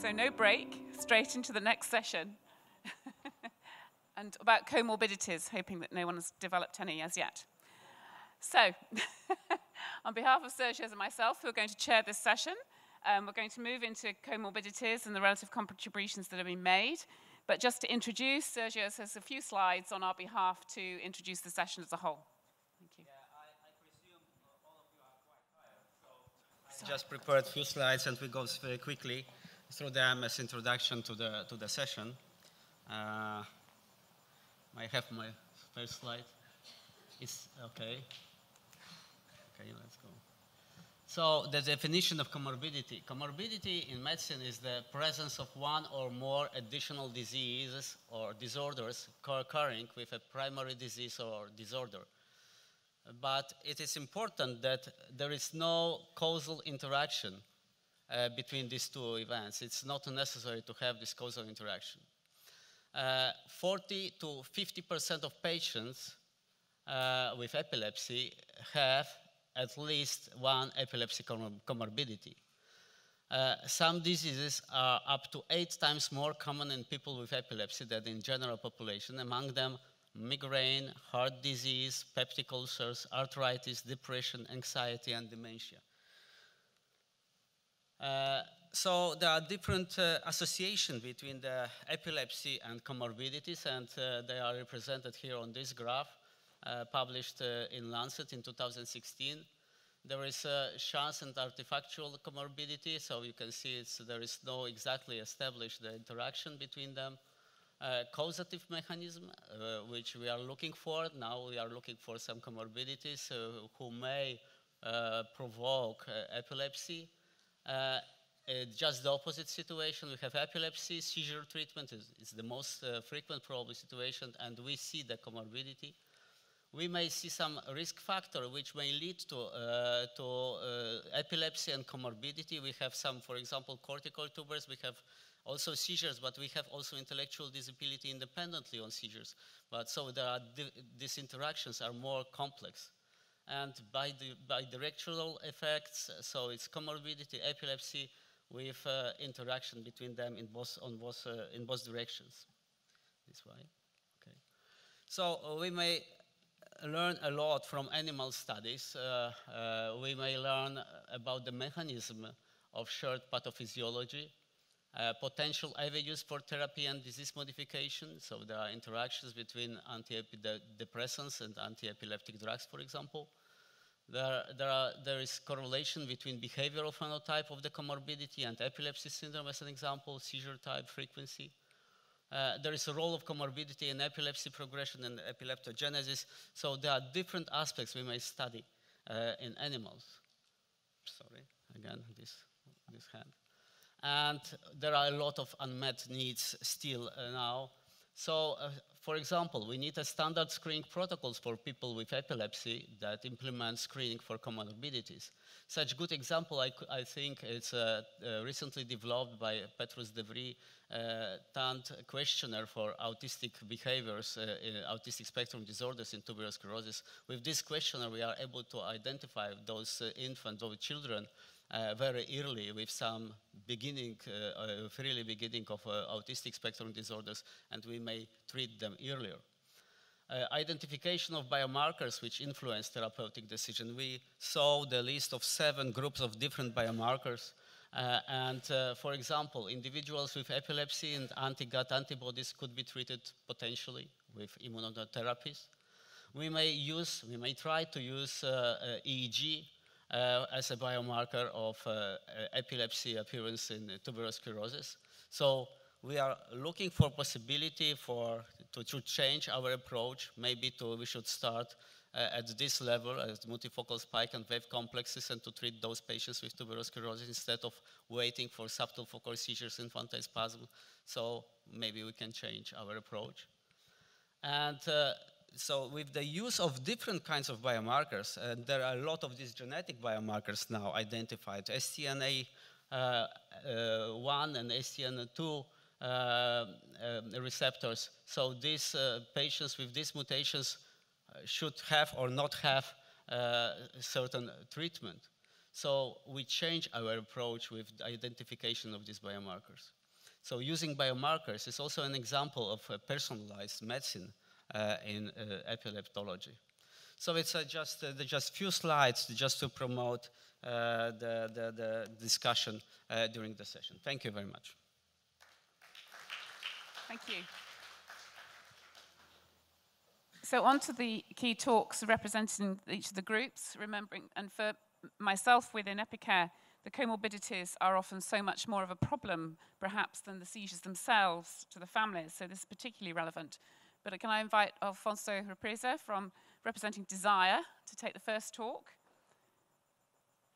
So no break, straight into the next session. And about comorbidities, hoping that no one has developed any as yet. So, on behalf of Sergio and myself, who are going to chair this session, we're going to move into comorbidities and the relative contributions that have been made. But just to introduce, Sergio has a few slides on our behalf to introduce the session as a whole. Thank you. Yeah, I presume all of you are quite tired, so I just prepared a few slides, and we go very quickly through them as introduction to the session. I have my first slide. It's okay. Okay, let's go. So the definition of comorbidity. Comorbidity in medicine is the presence of one or more additional diseases or disorders co-occurring with a primary disease or disorder. But it is important that there is no causal interaction between these two events. It's not necessary to have this causal interaction. 40 to 50% of patients with epilepsy have at least one epilepsy comorbidity. Some diseases are up to 8 times more common in people with epilepsy than in general population, among them migraine, heart disease, peptic ulcers, arthritis, depression, anxiety, and dementia. So there are different associations between the epilepsy and comorbidities, and they are represented here on this graph. Published in Lancet in 2016. There is a chance and artifactual comorbidity, so you can see it's, there is no exactly established the interaction between them. Causative mechanism, which we are looking for. Now we are looking for some comorbidities who may provoke epilepsy. Just the opposite situation, we have epilepsy, seizure treatment is the most frequent probable situation, and we see the comorbidity. We may see some risk factor which may lead to epilepsy and comorbidity. We have some, for example, cortical tubers. We have also seizures, but we have also intellectual disability independently on seizures. But so there are these interactions are more complex. And by the bidirectional effects, so it's comorbidity, epilepsy with interaction between them in both, in both directions. This way, okay. So we may learn a lot from animal studies. We may learn about the mechanism of shared pathophysiology, potential avenues for therapy and disease modification. So there are interactions between antidepressants and anti-epileptic drugs, for example. There is correlation between behavioral phenotype of the comorbidity and epilepsy syndrome, as an example, seizure type, frequency. There is a role of comorbidity in epilepsy progression and epileptogenesis, so there are different aspects we may study in animals. Sorry, again, this hand. And there are a lot of unmet needs still now. So, for example, we need a standard screening protocols for people with epilepsy that implement screening for comorbidities. Such good example, I think, it's recently developed by Petrus De Vries, TAND Questionnaire for Autistic Behaviors, in Autistic Spectrum Disorders in Tuberous Sclerosis. With this questionnaire, we are able to identify those infants, those children, very early with some beginning, really beginning of autistic spectrum disorders, and we may treat them earlier. Identification of biomarkers which influence therapeutic decision. We saw the list of 7 groups of different biomarkers, for example, individuals with epilepsy and anti-gut antibodies could be treated potentially with immunotherapies. We may try to use EEG, as a biomarker of epilepsy appearance in tuberous sclerosis. So we are looking for possibility to change our approach. Maybe we should start at this level, as multifocal spike and wave complexes, and to treat those patients with tuberous sclerosis instead of waiting for subtle focal seizures, infantile spasm. So maybe we can change our approach. And so with the use of different kinds of biomarkers, there are a lot of these genetic biomarkers now identified. SCNA1 and SCNA2 receptors. So these patients with these mutations should have or not have certain treatment. So we change our approach with the identification of these biomarkers. So using biomarkers is also an example of a personalized medicine in epileptology. So it's just few slides just to promote the discussion during the session. Thank you very much. Thank you. So on to the key talks representing each of the groups, remembering, and for myself within EpiCare, the comorbidities are often so much more of a problem, perhaps, than the seizures themselves to the families, so this is particularly relevant. But can I invite Alfonso Represa, from representing Desire, to take the first talk?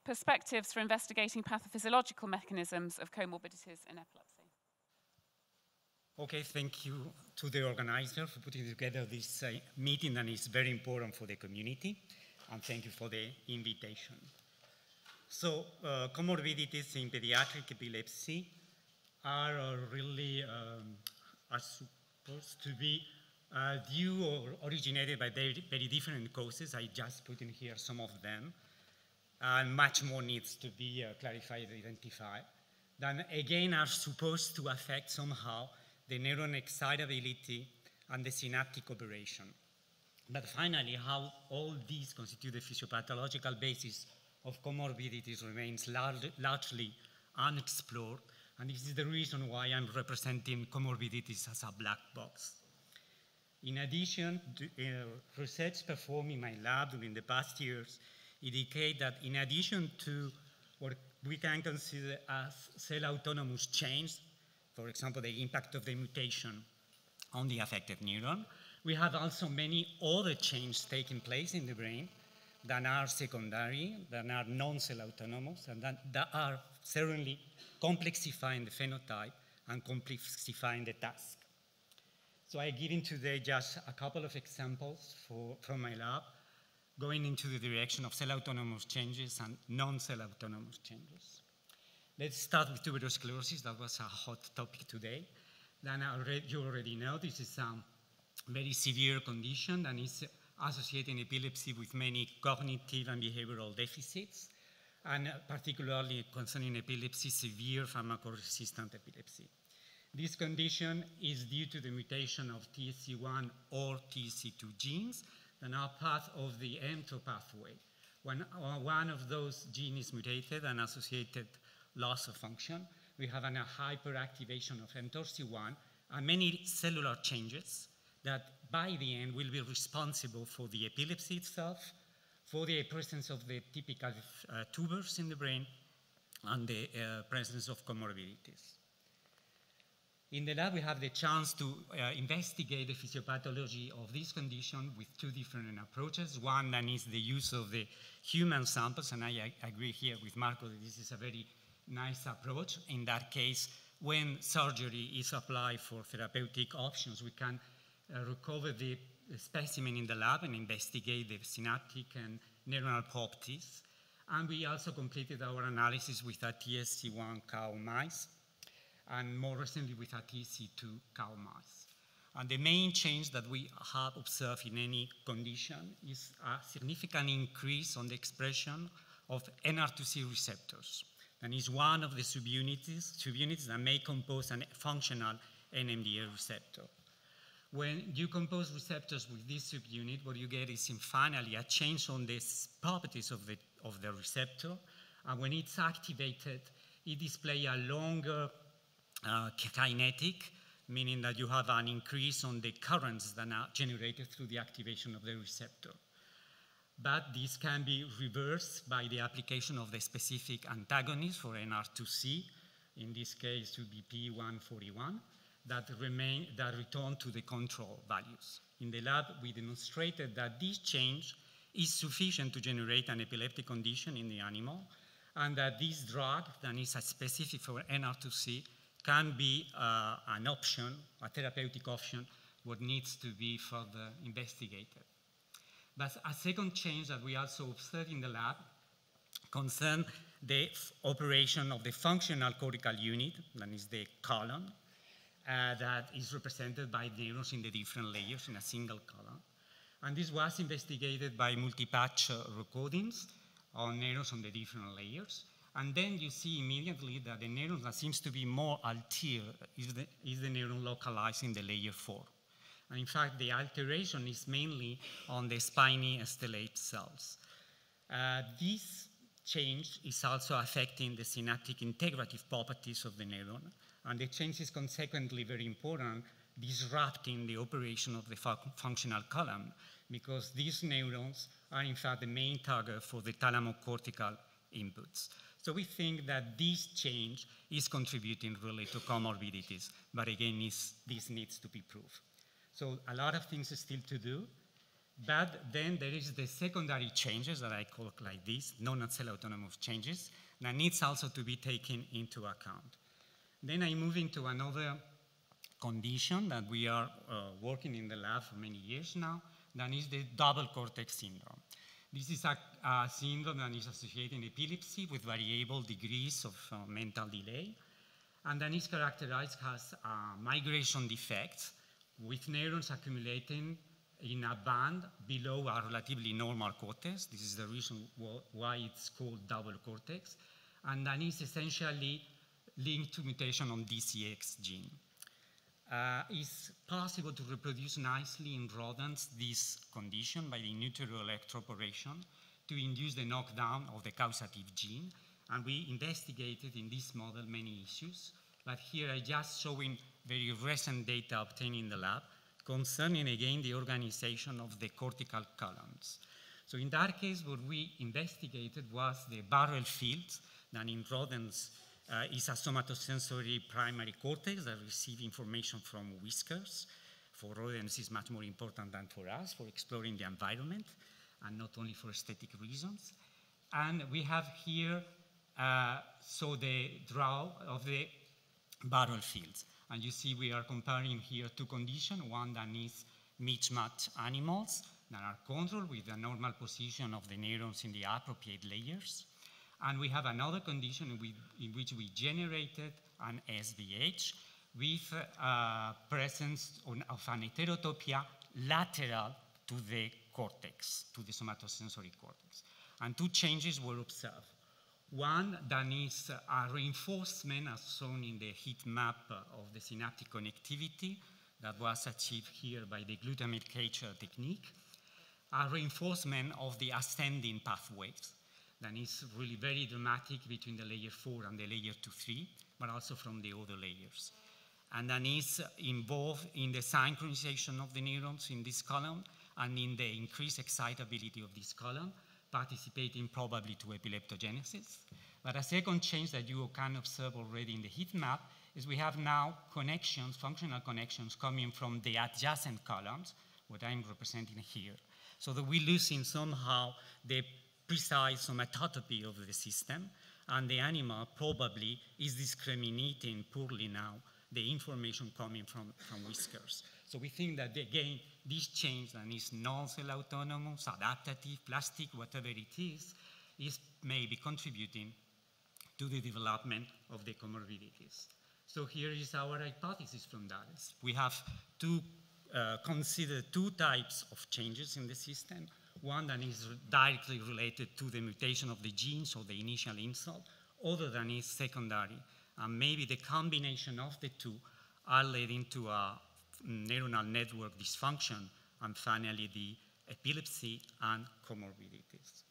Perspectives for investigating pathophysiological mechanisms of comorbidities in epilepsy. Okay, thank you to the organizer for putting together this meeting, and it's very important for the community, and thank you for the invitation. So comorbidities in pediatric epilepsy are really are supposed to be due or originated by very different causes. I just put in here some of them, and much more needs to be clarified and identified. Then again are supposed to affect somehow the neuron excitability and the synaptic operation. But finally, how all these constitute the physiopathological basis of comorbidities remains largely unexplored, and this is the reason why I'm representing comorbidities as a black box. In addition, research performed in my lab during the past years indicate that in addition to what we can consider as cell autonomous change, for example, the impact of the mutation on the affected neuron, we have also many other changes taking place in the brain that are secondary, that are non-cell autonomous, and that are certainly complexifying the phenotype and complexifying the task. So I give in today just a couple of examples from my lab, going into the direction of cell autonomous changes and non-cell autonomous changes. Let's start with tuberous sclerosis. That was a hot topic today. Then you already know this is a very severe condition, and it's associating epilepsy with many cognitive and behavioral deficits, and particularly concerning epilepsy, severe pharmacoresistant epilepsy. This condition is due to the mutation of TSC1 or TSC2 genes that are part of the mTOR pathway. When one of those genes is mutated and associated loss of function, we have a hyperactivation of mTORC1 and many cellular changes that by the end will be responsible for the epilepsy itself, for the presence of the typical tubers in the brain, and the presence of comorbidities. In the lab, we have the chance to investigate the physiopathology of this condition with two different approaches. One that is the use of the human samples, and I agree here with Marco that this is a very nice approach. In that case, when surgery is applied for therapeutic options, we can recover the specimen in the lab and investigate the synaptic and neuronal properties. And we also completed our analysis with a TSC1 cow mice, and more recently with a TSC2 cow mice. And the main change that we have observed in any condition is a significant increase on the expression of NR2C receptors. And is one of the subunits that may compose a functional NMDA receptor. When you compose receptors with this subunit, what you get is finally a change on the properties of the receptor. And when it's activated, it displays a longer kinetic, meaning that you have an increase on the currents that are generated through the activation of the receptor. But this can be reversed by the application of the specific antagonist for NR2C, in this case UBP141. That return to the control values. In the lab, we demonstrated that this change is sufficient to generate an epileptic condition in the animal, and that this drug that is specific for NR2C can be an option, a therapeutic option, what needs to be further investigated. But a second change that we also observed in the lab concerns the operation of the functional cortical unit, that is the colon, that is represented by neurons in the different layers in a single column. And this was investigated by multi-patch recordings on neurons on the different layers. And then you see immediately that the neuron that seems to be more altered is the neuron localized in the layer 4. And in fact, the alteration is mainly on the spiny stellate cells. This change is also affecting the synaptic integrative properties of the neuron, and the change is consequently very important, disrupting the operation of the functional column, because these neurons are in fact the main target for the thalamocortical inputs. So we think that this change is contributing really to comorbidities, but again, this needs to be proved. So a lot of things are still to do, but then there is the secondary changes that I call like this, non-acellular autonomous changes, that needs also to be taken into account. Then I move into another condition that we are working in the lab for many years now, that is the double cortex syndrome. This is a syndrome that is associated in epilepsy with variable degrees of mental delay, and that is characterized as migration defects, with neurons accumulating in a band below a relatively normal cortex. This is the reason why it's called double cortex, and that is essentially linked to mutation on DCX gene. It's possible to reproduce nicely in rodents this condition by the in utero electroporation to induce the knockdown of the causative gene, and we investigated in this model many issues, but here I just showing very recent data obtained in the lab concerning, again, the organization of the cortical columns. So in that case, what we investigated was the barrel fields that in rodents is a somatosensory primary cortex that receives information from whiskers. For rodents, it's much more important than for us for exploring the environment, and not only for aesthetic reasons. And we have here, so the draw of the barrel fields. And you see we are comparing here two conditions, one that is mismatched animals that are controlled with the normal position of the neurons in the appropriate layers. And we have another condition in which we generated an SVH with presence of an heterotopia lateral to the cortex, to the somatosensory cortex. And two changes were observed. One that is a reinforcement as shown in the heat map of the synaptic connectivity that was achieved here by the glutamate cage technique, a reinforcement of the ascending pathways that is really very dramatic between the layer 4 and the layer 2-3, but also from the other layers. And that is involved in the synchronization of the neurons in this column and in the increased excitability of this column, participating probably to epileptogenesis. But a second change that you can observe already in the heat map is we have now connections, functional connections, coming from the adjacent columns, what I'm representing here. So that we're losing somehow the precise somatotopy of the system, and the animal probably is discriminating poorly now the information coming from whiskers. So we think that, again, this change that is non-cell autonomous, adaptative, plastic, whatever it is maybe contributing to the development of the comorbidities. So here is our hypothesis from that. We have to consider two types of changes in the system. One that is directly related to the mutation of the genes or the initial insult, other than is secondary. And maybe the combination of the two are leading to a neuronal network dysfunction, and finally the epilepsy and comorbidities.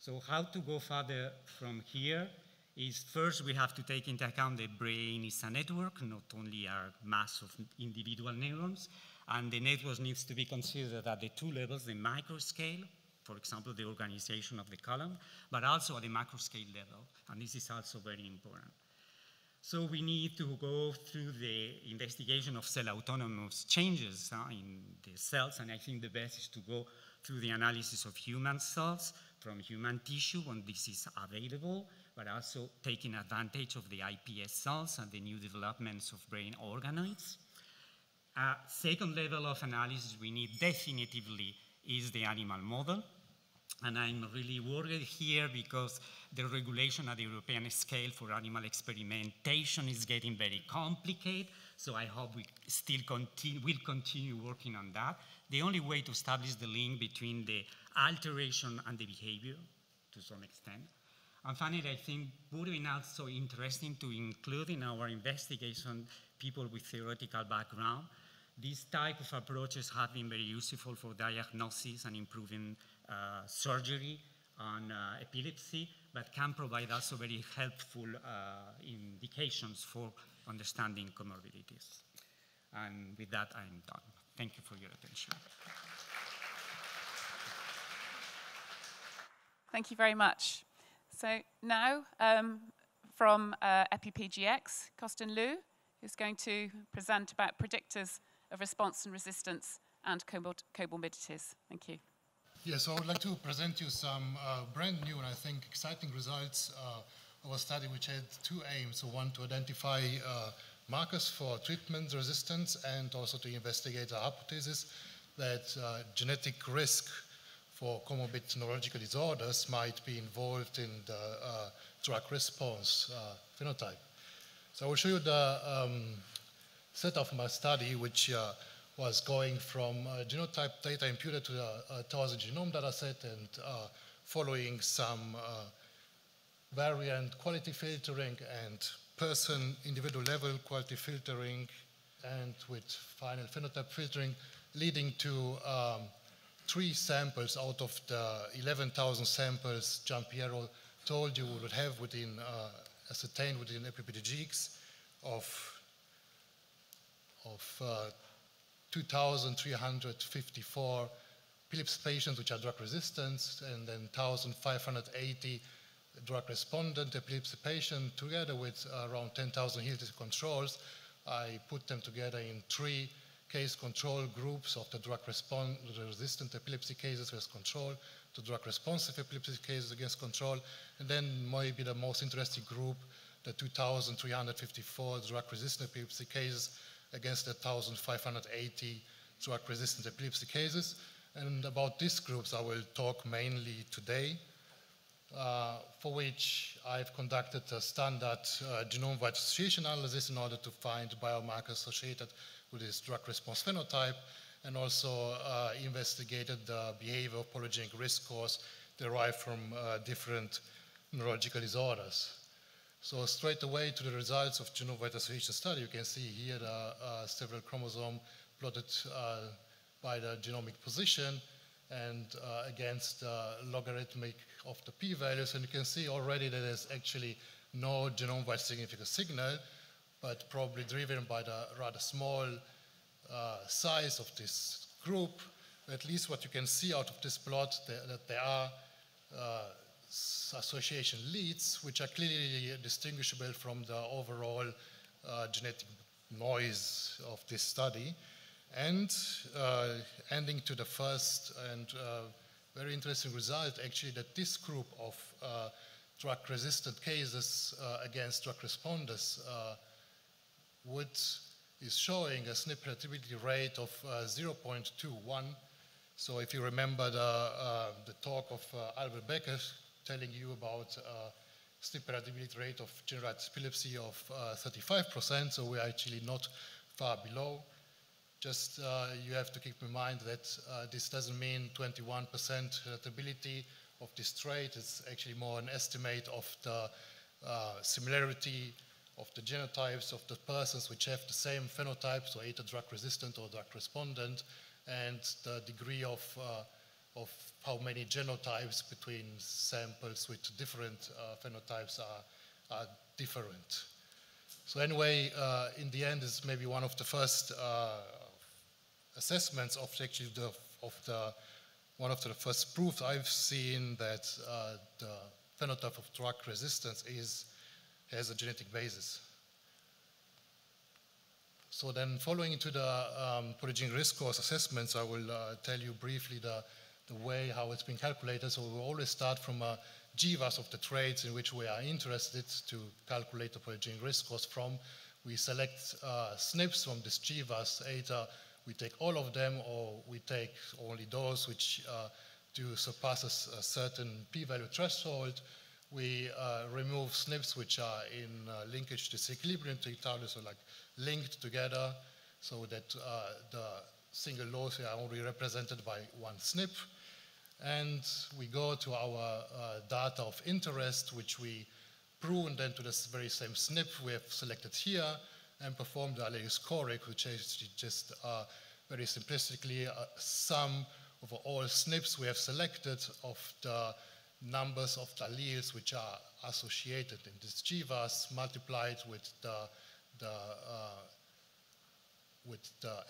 So how to go further from here is, first we have to take into account the brain is a network, not only a mass of individual neurons, and the network needs to be considered at the two levels, the micro scale, for example, the organization of the column, but also at the macro scale level, and this is also very important. So we need to go through the investigation of cell autonomous changes in the cells, and I think the best is to go through the analysis of human cells from human tissue when this is available, but also taking advantage of the iPS cells and the new developments of brain organoids. Second level of analysis we need definitively is the animal model. And I'm really worried here because the regulation at the European scale for animal experimentation is getting very complicated, so I hope we still will continue working on that. The only way to establish the link between the alteration and the behavior to some extent. And finally, I think it would be also interesting to include in our investigation people with theoretical background. These type of approaches have been very useful for diagnosis and improving surgery on epilepsy, but can provide also very helpful indications for understanding comorbidities. And with that, I'm done. Thank you for your attention. Thank you very much. So now, from EpiPGX, Kostin Liu, who's going to present about predictors of response and resistance and comorbidities. Thank you. Yes, so I would like to present you some brand new and I think exciting results of a study which had two aims. So one, to identify markers for treatment resistance and also to investigate a hypothesis that genetic risk for comorbid neurological disorders might be involved in the drug response phenotype. So I will show you the setup of my study, which was going from genotype data imputed to the thousand genome dataset and following some variant quality filtering and person individual level quality filtering and with final phenotype filtering, leading to 3 samples out of the 11,000 samples Giampiero told you we would have within, ascertained within EpiPGX of 2,354 PILIPS patients which are drug resistant, and then 1,580 drug respondent epilepsy patients together with around 10,000 healthy controls. I put them together in 3 case control groups of the drug resistant epilepsy cases as control, to drug responsive epilepsy cases against control, and then maybe the most interesting group, the 2,354 drug resistant epilepsy cases against the 1,580 drug resistant epilepsy cases. And about these groups I will talk mainly today, for which I've conducted a standard genome-wide association analysis in order to find biomarkers associated with this drug response phenotype, and also investigated the behavior of polygenic risk scores derived from different neurological disorders. So straight away to the results of genome-wide association study, you can see here the several chromosomes plotted by the genomic position and against the logarithmic of the p-values, and you can see already that there's actually no genome-wide significant signal, but probably driven by the rather small size of this group. At least what you can see out of this plot, that there are association leads which are clearly distinguishable from the overall genetic noise of this study. And ending to the first and very interesting result, actually, that this group of drug-resistant cases against drug responders is showing a SNP relativity rate of 0.21. So if you remember the talk of Albert Becker telling you about SNP relativity rate of generalized epilepsy of 35%, so we're actually not far below. Just you have to keep in mind that this doesn't mean 21% relatability of this trait. It's actually more an estimate of the similarity of the genotypes of the persons which have the same phenotype, so either drug resistant or drug respondent, and the degree of how many genotypes between samples with different phenotypes are different. So anyway, in the end, it's maybe one of the first assessments of actually one of the first proofs I've seen that the phenotype of drug resistance has a genetic basis. So then following into the polygenic risk scores assessments, I will tell you briefly the way how it's been calculated. So we always start from a GWAS of the traits in which we are interested to calculate the polygenic risk scores from. We select SNPs from this GWAS. Either we take all of them or we take only those which do surpass a certain p-value threshold. We remove SNPs which are in linkage disequilibrium to each other, so like linked together, so that the single loci are only represented by one SNP. And we go to our data of interest, which we pruned into this very same SNP we have selected here, and performed the Allelius Correc, which is just very simplistically a sum of all SNPs we have selected of the numbers of the alleles which are associated in this GWAS multiplied with the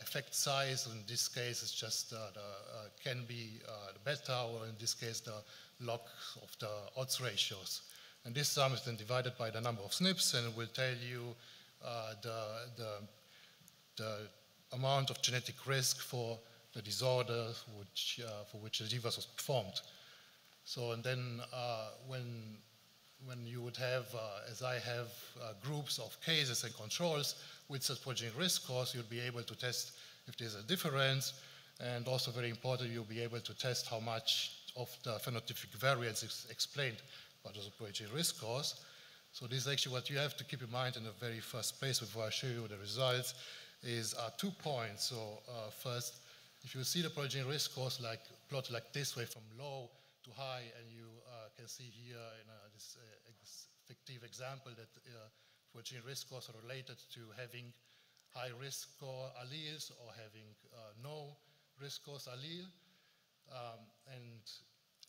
effect size. In this case, it's just can be the beta, or in this case, the log of the odds ratios. And this sum is then divided by the number of SNPs, and it will tell you the amount of genetic risk for the disorder which, for which the GWAS was performed. So, and then when you would have, as I have, groups of cases and controls with such progeny risk scores, you'll be able to test if there's a difference. And also very important, you'll be able to test how much of the phenotypic variance is explained by those progeny risk scores. So this is actually what you have to keep in mind in the very first place before I show you the results, is 2 points. So first, if you see the progeny risk scores like plotted like this way from low to high, and you can see here in this fictive example that progeny risk scores are related to having high risk score alleles or having no risk scores allele. And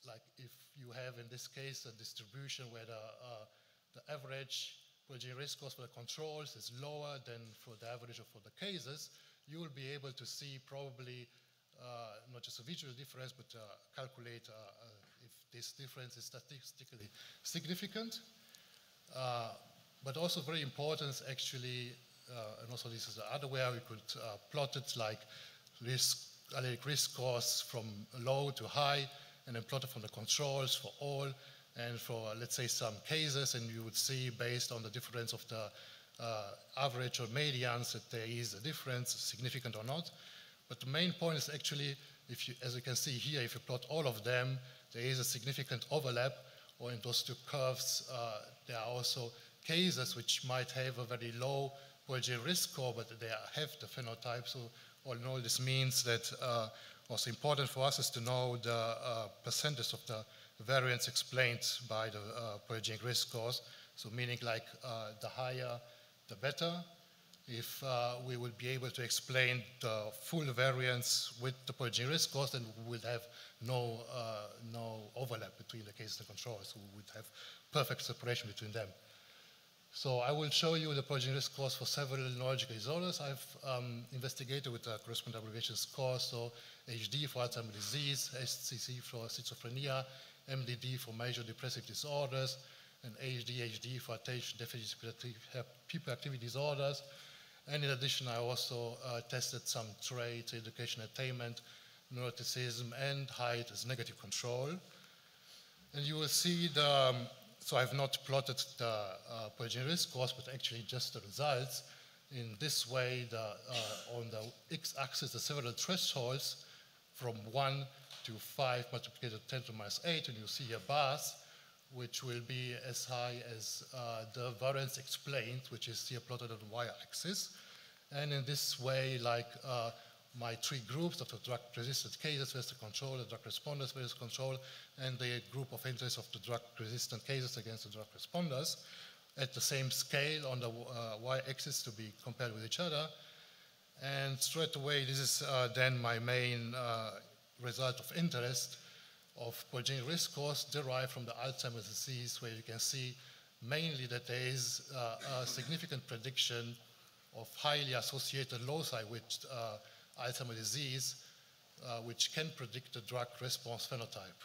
like if you have in this case a distribution where the average progeny risk scores for the controls is lower than for the average or for the cases, you will be able to see probably not just a visual difference, but calculate if this difference is statistically significant. But also very important is actually, and also this is the other way we could plot it, like risk, allelic risk scores from low to high, and then plot it from the controls for all, and for let's say some cases, and you would see based on the difference of the average or medians that there is a difference, significant or not. But the main point is actually, if you, as you can see here, if you plot all of them, there is a significant overlap, or in those two curves, there are also cases which might have a very low progeny risk score, but they have the phenotype. So all in all, this means that what's important for us is to know the percentage of the variance explained by the progeny risk scores. So meaning like the higher, the better. If we will be able to explain the full variance with the progeny risk scores, then we will have no overlap between the cases and controls. We would have perfect separation between them. So I will show you the progeny risk scores for several neurological disorders I've investigated with the corresponding abbreviation scores, so HD for Alzheimer's disease, SCC for schizophrenia, MDD for major depressive disorders, and ADHD for attention deficit hyperactivity disorders. And in addition, I also tested some traits, education attainment, neuroticism, and height as negative control. And you will see the, so I've not plotted the progeny risk scores, but actually just the results. In this way, the, on the x-axis, the several thresholds from 1 to 5 multiplied by 10 to the minus 8, and you see here bars, which will be as high as the variance explained, which is here plotted on the y-axis. And in this way, like my three groups of the drug-resistant cases versus the control, the drug responders versus control, and the group of interest of the drug-resistant cases against the drug responders, at the same scale on the y-axis to be compared with each other. And straight away, this is then my main result of interest of progeny risk scores derived from the Alzheimer's disease, where you can see mainly that there is a significant prediction of highly associated loci with Alzheimer's disease, which can predict the drug response phenotype.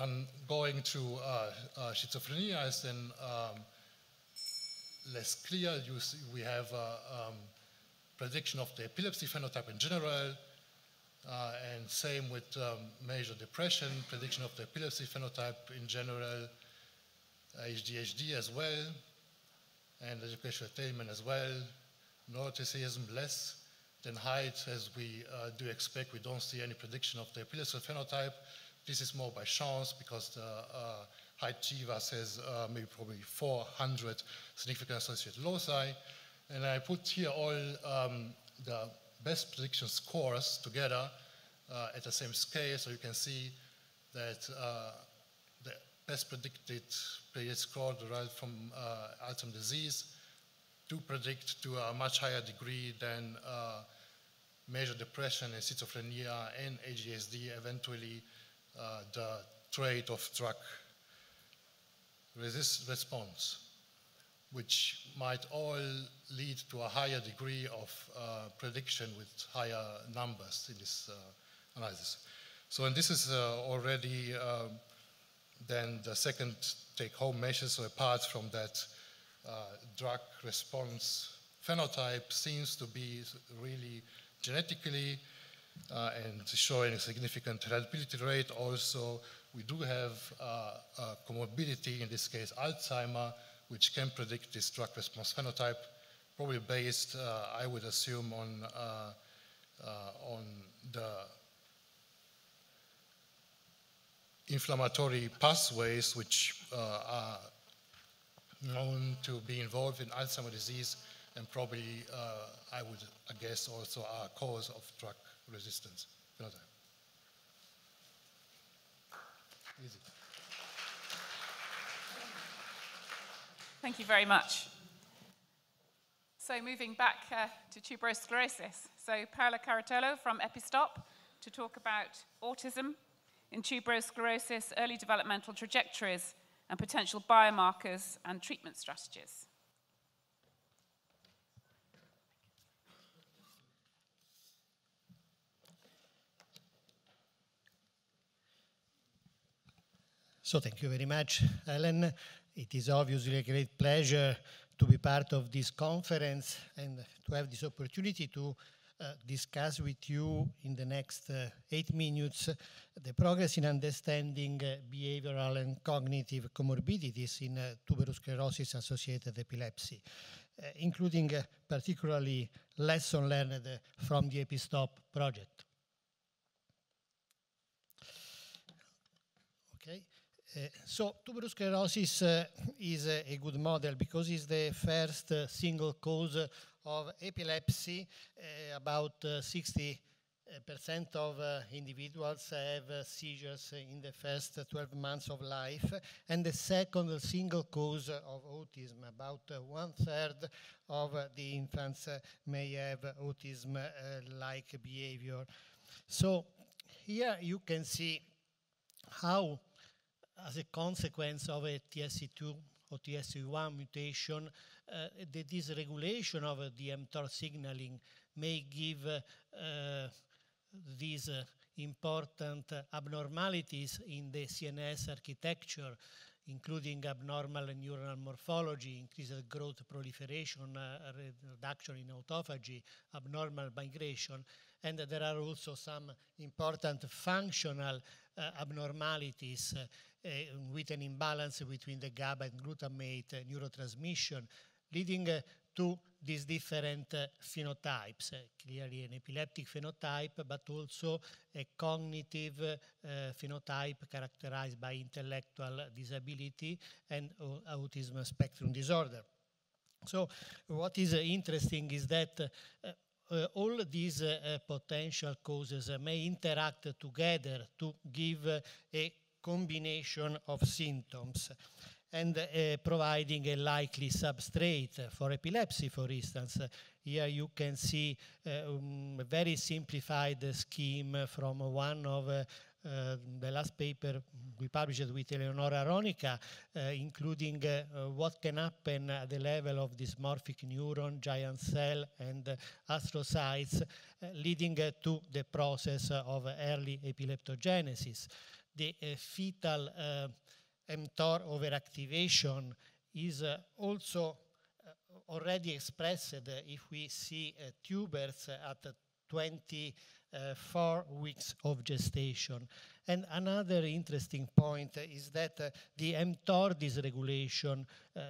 And going to schizophrenia is then less clear. You see we have a prediction of the epilepsy phenotype in general, and same with major depression, prediction of the epilepsy phenotype in general, ADHD as well, and educational attainment as well, neuroticism less than height, as we do expect. We don't see any prediction of the epilepsy phenotype. This is more by chance because the height GWAS has maybe probably 400 significant associated loci, and I put here all the best prediction scores together at the same scale. So you can see that the best predicted PDGX score derived from Alzheimer's disease do predict to a much higher degree than major depression and schizophrenia and ADHD, eventually the trait of drug response, which might all lead to a higher degree of prediction with higher numbers in this analysis. So, and this is already then the second take-home measure. So apart from that, drug response phenotype seems to be really genetically and showing a significant heritability rate. Also, we do have a comorbidity, in this case Alzheimer, which can predict this drug response phenotype, probably based, I would assume, on the inflammatory pathways which are known to be involved in Alzheimer's disease, and probably, I would guess, also are a cause of drug resistance. Another. Easy. Thank you very much. So moving back to tuberous sclerosis. So Paola Carotelo from EPISTOP to talk about autism in tuberous sclerosis, early developmental trajectories, and potential biomarkers and treatment strategies. So thank you very much, Ellen. It is obviously a great pleasure to be part of this conference and to have this opportunity to discuss with you in the next 8 minutes the progress in understanding behavioral and cognitive comorbidities in tuberous sclerosis-associated epilepsy, including particularly lessons learned from the EPISTOP project. So tuberous sclerosis is a good model because it's the first single cause of epilepsy. About 60% of individuals have seizures in the first 12 months of life, and the second single cause of autism. About 1/3 of the infants may have autism-like behavior. So here you can see how, as a consequence of a TSC2 or TSC1 mutation, the dysregulation of the mTOR signaling may give these important abnormalities in the CNS architecture, including abnormal neuronal morphology, increased growth proliferation, reduction in autophagy, abnormal migration, and there are also some important functional abnormalities with an imbalance between the GABA and glutamate neurotransmission, leading to these different phenotypes, clearly an epileptic phenotype, but also a cognitive phenotype characterized by intellectual disability and autism spectrum disorder. So what is interesting is that all these potential causes may interact together to give a combination of symptoms and providing a likely substrate for epilepsy, for instance. Here you can see a very simplified scheme from one of the last paper we published with Eleonora Ronica, including what can happen at the level of dysmorphic neuron, giant cell, and astrocytes, leading to the process of early epileptogenesis. The fetal mTOR overactivation is also already expressed if we see tubers at 24 weeks of gestation. And another interesting point is that the mTOR dysregulation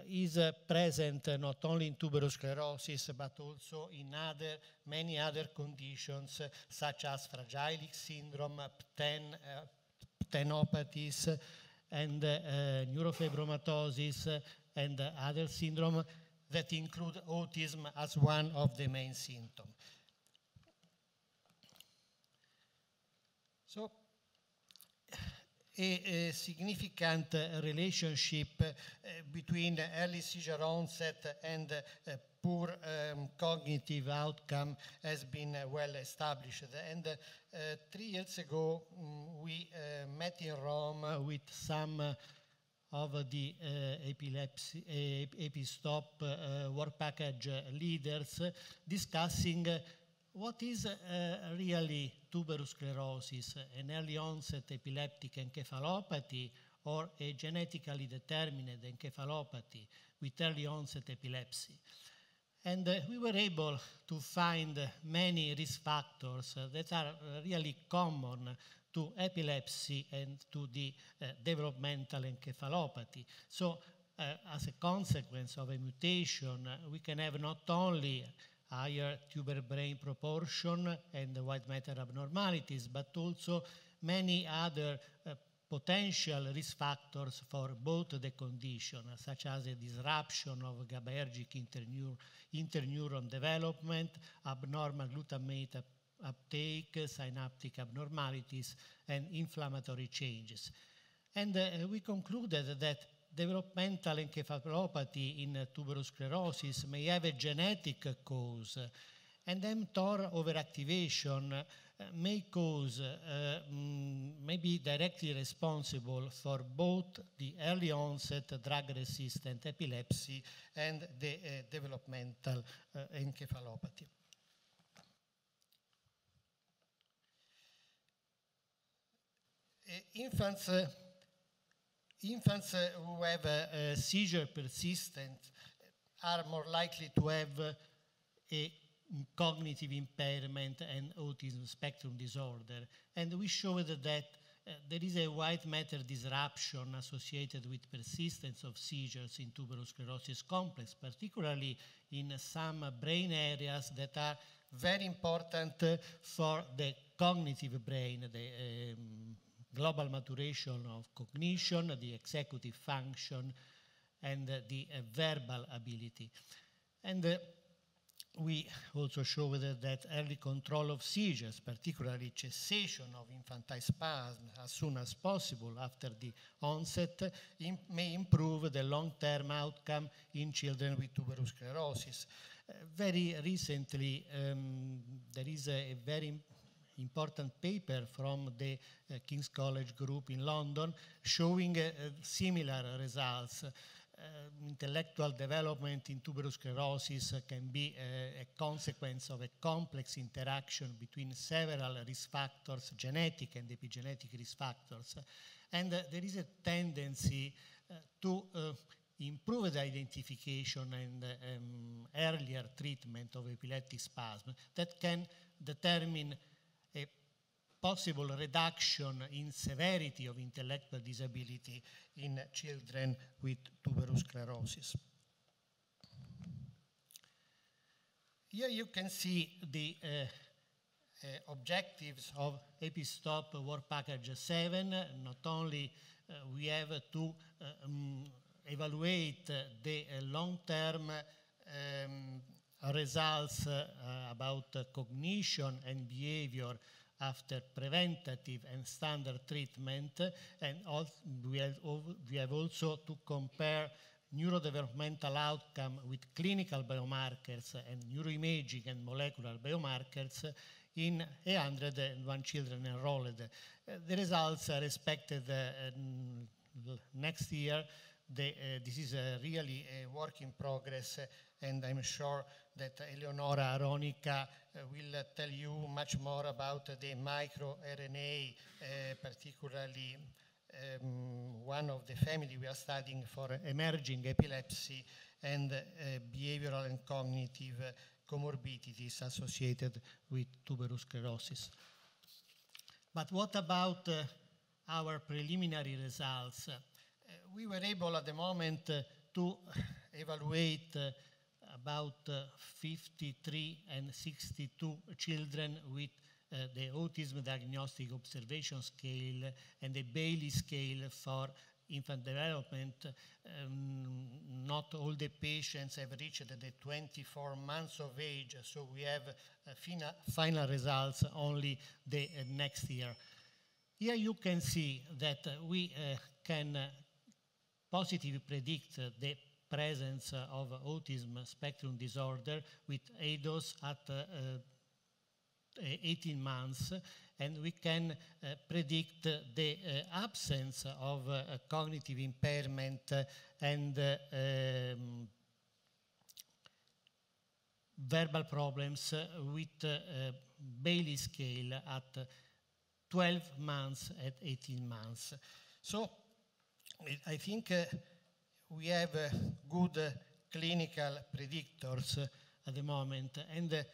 is present not only in tuberous sclerosis, but also in many other conditions, such as Fragile X syndrome, tenopathies, and neurofibromatosis, and other syndrome that include autism as one of the main symptoms. So a significant relationship between early seizure onset and poor cognitive outcome has been well established. And 3 years ago, we met in Rome with some of the EpiStop work package leaders discussing what is really tuberous sclerosis, an early onset epileptic encephalopathy or a genetically determined encephalopathy with early onset epilepsy. And we were able to find many risk factors that are really common to epilepsy and to the developmental encephalopathy. So as a consequence of a mutation, we can have not only higher tuber brain proportion and white matter abnormalities, but also many other potential risk factors for both the condition, such as a disruption of GABAergic interneuron development, abnormal glutamate uptake, synaptic abnormalities, and inflammatory changes. And we concluded that developmental encephalopathy in tuberous sclerosis may have a genetic cause, and mTOR overactivation may cause, may be directly responsible for both the early onset drug-resistant epilepsy and the developmental encephalopathy. Infants who have seizure persistent are more likely to have a cognitive impairment and autism spectrum disorder. And we showed that there is a white matter disruption associated with persistence of seizures in tuberous sclerosis complex, particularly in some brain areas that are very important for the cognitive brain, the global maturation of cognition, the executive function, and the verbal ability. And we also showed that early control of seizures, particularly cessation of infantile spasm as soon as possible after the onset, may improve the long-term outcome in children with tuberous sclerosis. Very recently, there is a very important paper from the King's College group in London showing similar results. Intellectual development in tuberous sclerosis can be a consequence of a complex interaction between several risk factors, genetic and epigenetic risk factors. And there is a tendency to improve the identification and earlier treatment of epileptic spasm that can determine a possible reduction in severity of intellectual disability in children with tuberous sclerosis. Here you can see the objectives of EPISTOP Work Package 7. Not only we have to evaluate the long-term results about cognition and behavior after preventative and standard treatment, and we have also to compare neurodevelopmental outcome with clinical biomarkers and neuroimaging and molecular biomarkers in 101 children enrolled. The results are expected next year. This is really a work in progress, and I'm sure that Eleonora Aronica will tell you much more about the microRNA, particularly one of the family we are studying for emerging epilepsy and behavioral and cognitive comorbidities associated with tuberous sclerosis. But what about our preliminary results? We were able at the moment to evaluate about 53 and 62 children with the Autism Diagnostic Observation Scale and the Bayley Scale for infant development. Not all the patients have reached the 24 months of age, so we have final results only the next year. Here you can see that we can positively predict the presence of autism spectrum disorder with ADOS at 18 months, and we can predict the absence of cognitive impairment and verbal problems with Bayley Scale at 12 months and 18 months. So I think we have good clinical predictors at the moment, and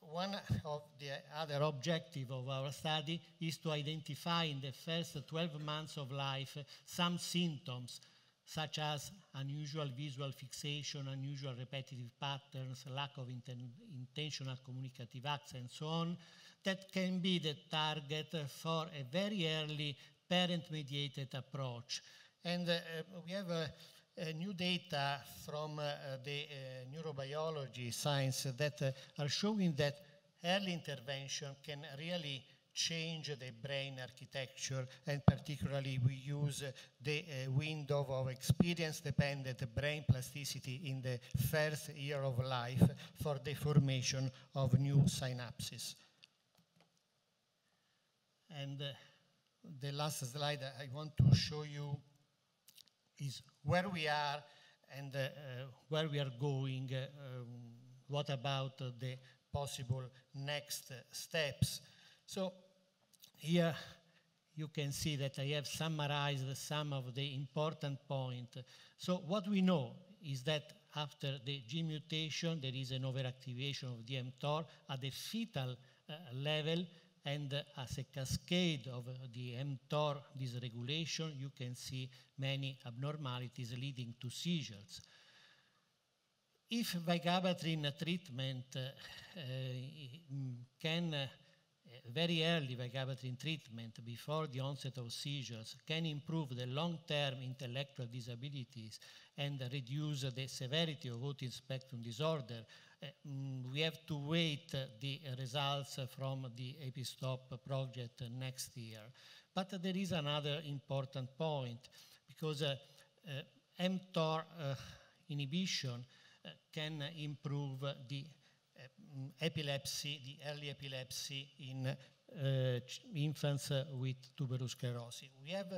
one of the other objectives of our study is to identify in the first 12 months of life some symptoms such as unusual visual fixation, unusual repetitive patterns, lack of intentional communicative acts, and so on, that can be the target for a very early parent-mediated approach. And we have new data from the neurobiology science that are showing that early intervention can really change the brain architecture, and particularly we use the window of experience-dependent brain plasticity in the first year of life for the formation of new synapses. And the last slide I want to show you is where we are and where we are going, what about the possible next steps. So here you can see that I have summarized some of the important points. So what we know is that after the gene mutation, there is an overactivation of the mTOR at the fetal level, and as a cascade of the mTOR dysregulation, you can see many abnormalities leading to seizures. If Vigabatrin treatment very early Vigabatrin treatment before the onset of seizures can improve the long-term intellectual disabilities and reduce the severity of autism spectrum disorder. We have to wait the results from the EPISTOP project next year. But there is another important point, because mTOR inhibition can improve the epilepsy, the early epilepsy in infants with tuberous sclerosis. We have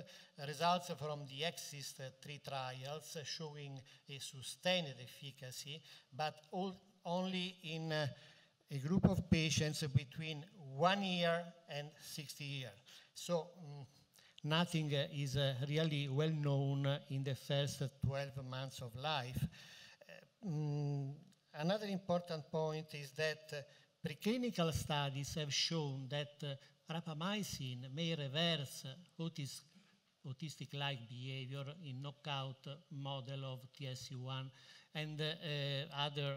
results from the EXIST-3 trials showing a sustained efficacy, but only in a group of patients between 1 year and 60 years. So nothing is really well known in the first 12 months of life. Another important point is that preclinical studies have shown that rapamycin may reverse autistic-like behavior in knockout model of TSC1, and other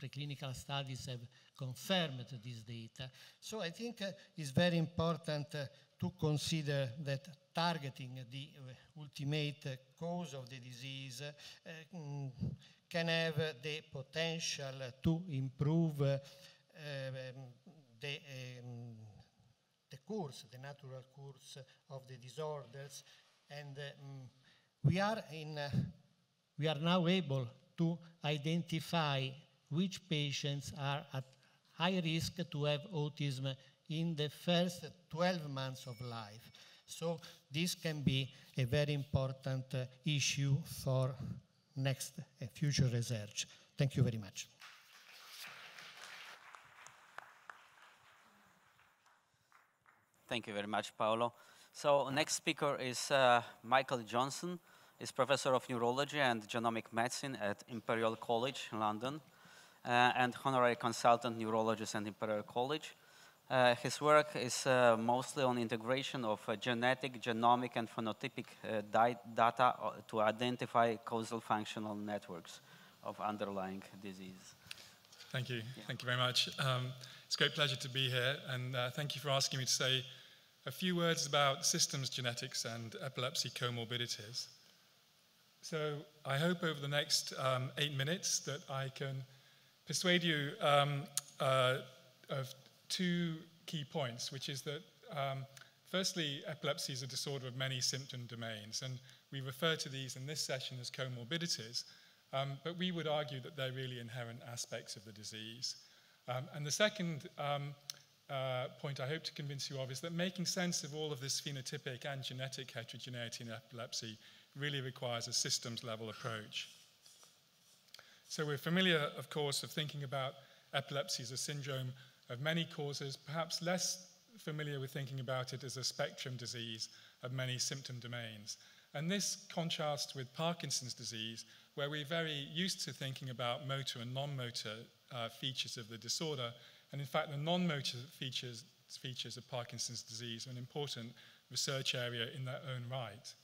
preclinical studies have confirmed this data. So I think it's very important to consider that targeting the ultimate cause of the disease can have the potential to improve the course, the natural course of the disorders, and we are now able to identify which patients are at high risk to have autism in the first 12 months of life. So this can be a very important issue for next future research. Thank you very much. Thank you very much, Paolo. So next speaker is Michael Johnson. He's professor of neurology and genomic medicine at Imperial College, London, and honorary consultant neurologist at Imperial College. His work is mostly on integration of genetic, genomic, and phenotypic data to identify causal functional networks of underlying disease. Thank you. Yeah. Thank you very much. It's a great pleasure to be here, and thank you for asking me to say a few words about systems genetics and epilepsy comorbidities. So I hope over the next 8 minutes that I can persuade you of two key points, which is that Firstly, epilepsy is a disorder of many symptom domains, and we refer to these in this session as comorbidities, but we would argue that they're really inherent aspects of the disease. And the second point I hope to convince you of is that making sense of all of this phenotypic and genetic heterogeneity in epilepsy really requires a systems-level approach. So we're familiar, of course, of thinking about epilepsy as a syndrome of many causes, perhaps less familiar with thinking about it as a spectrum disease of many symptom domains. And this contrasts with Parkinson's disease, where we're very used to thinking about motor and non-motor features of the disorder. And in fact, the non-motor features of Parkinson's disease are an important research area in their own right.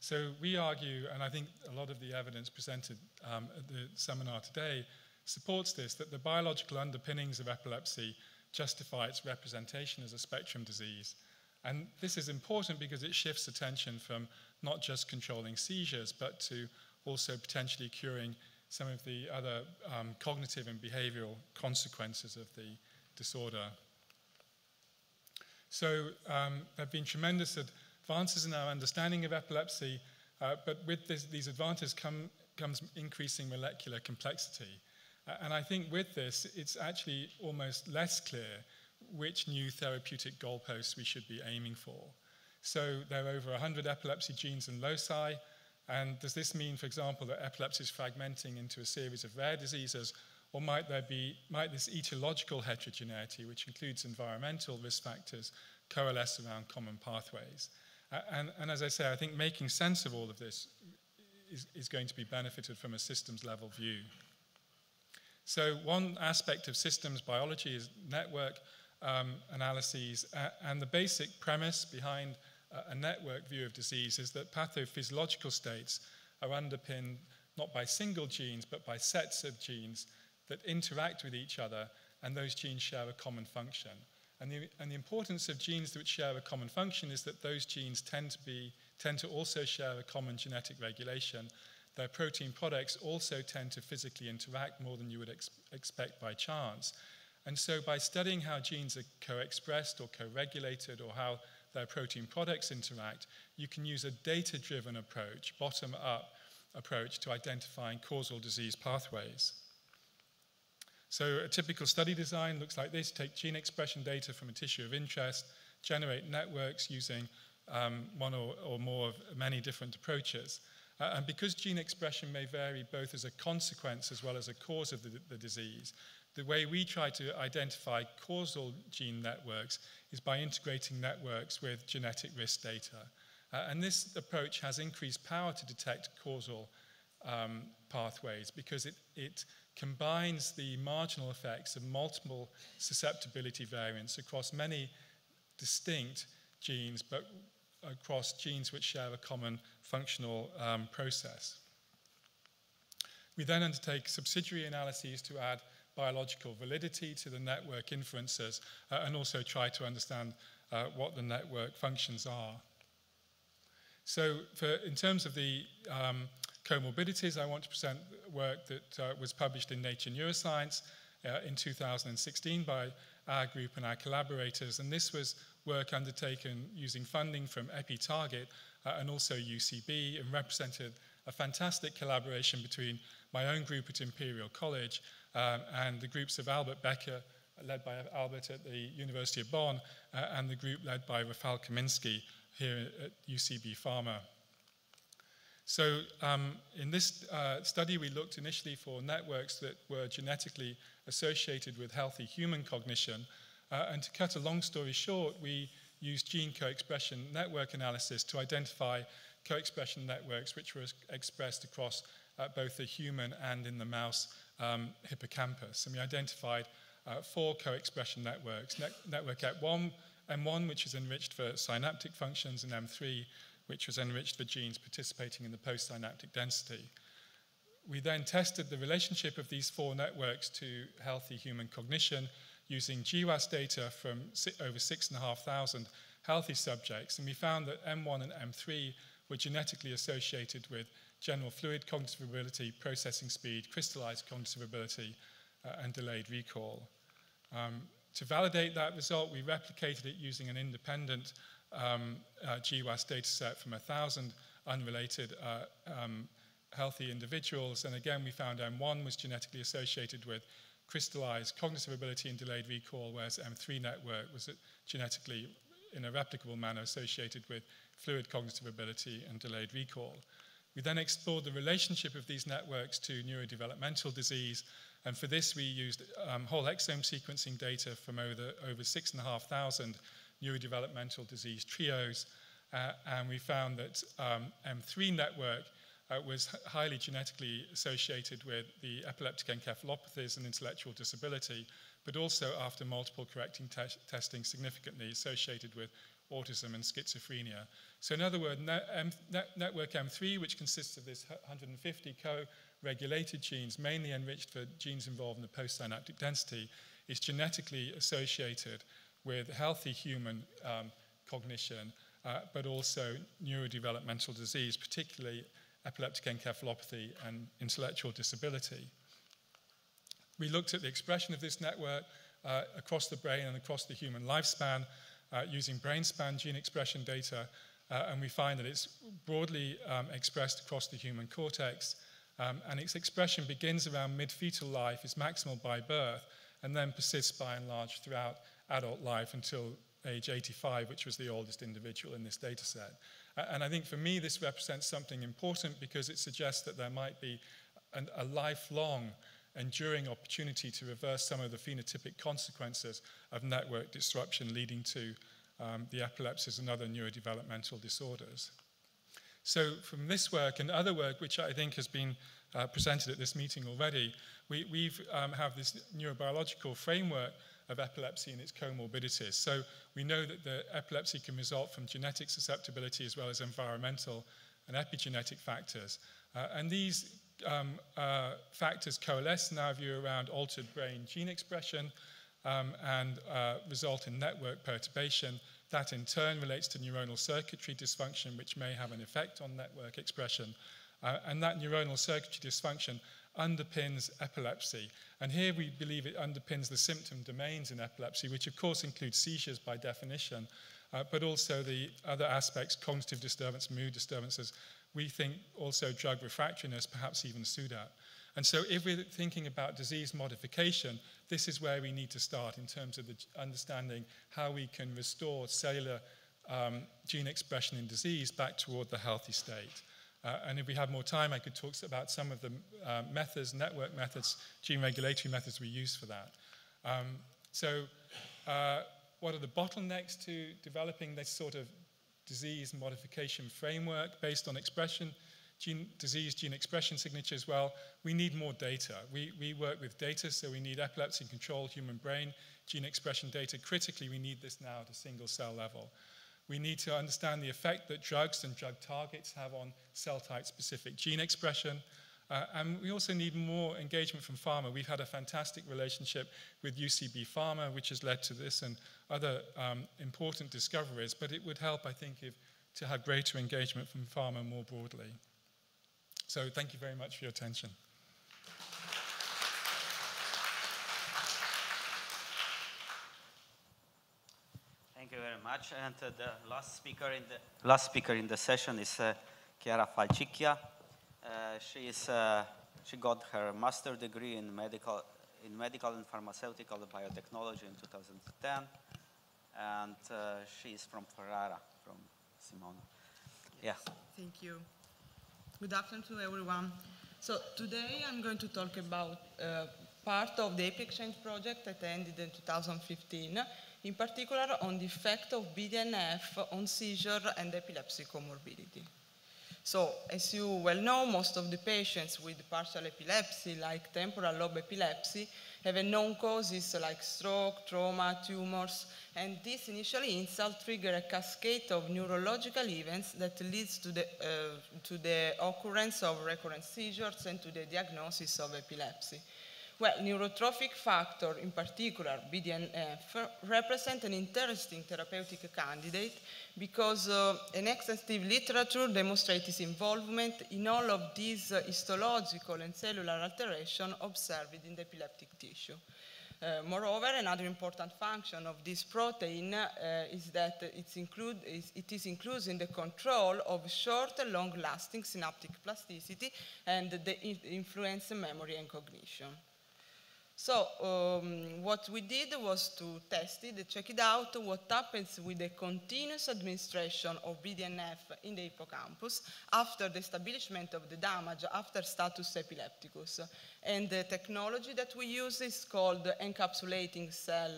So we argue, and I think a lot of the evidence presented at the seminar today supports this, that the biological underpinnings of epilepsy justify its representation as a spectrum disease. And this is important because it shifts attention from not just controlling seizures, but to also potentially curing some of the other cognitive and behavioral consequences of the disorder. So there have been tremendous advances in our understanding of epilepsy, but with these advances comes increasing molecular complexity. And I think with this, it's actually almost less clear which new therapeutic goalposts we should be aiming for. So there are over 100 epilepsy genes and loci. And does this mean, for example, that epilepsy is fragmenting into a series of rare diseases, or might this etiological heterogeneity, which includes environmental risk factors, coalesce around common pathways? And as I say, I think making sense of all of this is going to be benefited from a systems-level view. So one aspect of systems biology is network analyses, and the basic premise behind a network view of disease is that pathophysiological states are underpinned not by single genes, but by sets of genes that interact with each other, and those genes share a common function. And the importance of genes which share a common function is that those genes tend to also share a common genetic regulation. Their protein products also tend to physically interact more than you would expect by chance. And so by studying how genes are co-expressed or co-regulated, or how their protein products interact, you can use a data-driven approach, bottom-up approach, to identifying causal disease pathways. So a typical study design looks like this. Take gene expression data from a tissue of interest, generate networks using one or more of many different approaches. And because gene expression may vary both as a consequence as well as a cause of the disease, the way we try to identify causal gene networks is by integrating networks with genetic risk data. And this approach has increased power to detect causal pathways because it combines the marginal effects of multiple susceptibility variants across many distinct genes, but across genes which share a common functional process. We then undertake subsidiary analyses to add biological validity to the network inferences and also try to understand what the network functions are. So in terms of the comorbidities, I want to present work that was published in Nature Neuroscience in 2016 by our group and our collaborators, and this was work undertaken using funding from EpiTarget and also UCB, and represented a fantastic collaboration between my own group at Imperial College and the groups of Albert Becker, led by Albert at the University of Bonn, and the group led by Rafal Kaminski here at UCB Pharma. So in this study, we looked initially for networks that were genetically associated with healthy human cognition. And to cut a long story short, we used gene co-expression network analysis to identify co-expression networks which were expressed across both the human and in the mouse hippocampus. And we identified four co-expression networks. Network M1, which is enriched for synaptic functions, and M3, which was enriched for genes participating in the postsynaptic density. We then tested the relationship of these four networks to healthy human cognition using GWAS data from over 6,500 healthy subjects, and we found that M1 and M3 were genetically associated with general fluid cognitive ability, processing speed, crystallized cognitive ability, and delayed recall. To validate that result, we replicated it using an independent GWAS data set from 1,000 unrelated healthy individuals. And again, we found M1 was genetically associated with crystallized cognitive ability and delayed recall, whereas M3 network was genetically, in a replicable manner, associated with fluid cognitive ability and delayed recall. We then explored the relationship of these networks to neurodevelopmental disease, and for this we used whole exome sequencing data from over 6,500 neurodevelopmental disease trios, and we found that M3 network was highly genetically associated with the epileptic encephalopathies and intellectual disability, but also after multiple correcting testing significantly associated with autism and schizophrenia. So in other words, network M3, which consists of this 150 co-regulated genes, mainly enriched for genes involved in the postsynaptic density, is genetically associated with healthy human cognition, but also neurodevelopmental disease, particularly epileptic encephalopathy and intellectual disability. We looked at the expression of this network across the brain and across the human lifespan using brainspan gene expression data, and we find that it's broadly expressed across the human cortex, and its expression begins around mid-fetal life, is maximal by birth, and then persists by and large throughout adult life until age 85, which was the oldest individual in this data set. And I think for me this represents something important because it suggests that there might be a lifelong enduring opportunity to reverse some of the phenotypic consequences of network disruption leading to the epilepsies and other neurodevelopmental disorders. So from this work and other work, which I think has been presented at this meeting already, we have this neurobiological framework of epilepsy and its comorbidities. So we know that the epilepsy can result from genetic susceptibility as well as environmental and epigenetic factors. And these factors coalesce in our view around altered brain gene expression and result in network perturbation. That in turn relates to neuronal circuitry dysfunction, which may have an effect on network expression. And that neuronal circuitry dysfunction underpins epilepsy. And here we believe it underpins the symptom domains in epilepsy, which of course include seizures by definition, but also the other aspects, cognitive disturbance, mood disturbances. We think also drug refractoriness, perhaps even SUDAP. And so if we're thinking about disease modification, this is where we need to start in terms of understanding how we can restore cellular gene expression in disease back toward the healthy state. And if we had more time, I could talk about some of the methods, network methods, gene regulatory methods we use for that. So what are the bottlenecks to developing this sort of disease modification framework based on expression, disease gene expression signatures? Well, we need more data. We work with data, so we need epilepsy control, human brain, gene expression data. Critically, we need this now at a single cell level. We need to understand the effect that drugs and drug targets have on cell type-specific gene expression. And we also need more engagement from pharma. We've had a fantastic relationship with UCB Pharma, which has led to this and other important discoveries. But it would help, I think, to have greater engagement from pharma more broadly. So thank you very much for your attention. Thank you very much. And the last speaker in the session is Chiara Falcicchia. She got her master's degree in medical and pharmaceutical biotechnology in 2010, and she is from Ferrara, from Simona. Yes. Yeah. Thank you. Good afternoon, everyone. So today I'm going to talk about part of the EpiExchange project that ended in 2015. In particular on the effect of BDNF on seizure and epilepsy comorbidity. So, as you well know, most of the patients with partial epilepsy, like temporal lobe epilepsy, have a known causes like stroke, trauma, tumors, and these initial insults trigger a cascade of neurological events that leads to the occurrence of recurrent seizures and to the diagnosis of epilepsy. Well, neurotrophic factor, in particular BDNF, represent an interesting therapeutic candidate because an extensive literature demonstrates its involvement in all of these histological and cellular alterations observed in the epileptic tissue. Moreover, another important function of this protein is that it is included in the control of short and long-lasting synaptic plasticity and the influence memory and cognition. So what we did was to test it, check it out, what happens with the continuous administration of BDNF in the hippocampus after the establishment of the damage, after status epilepticus. And the technology that we use is called encapsulating cell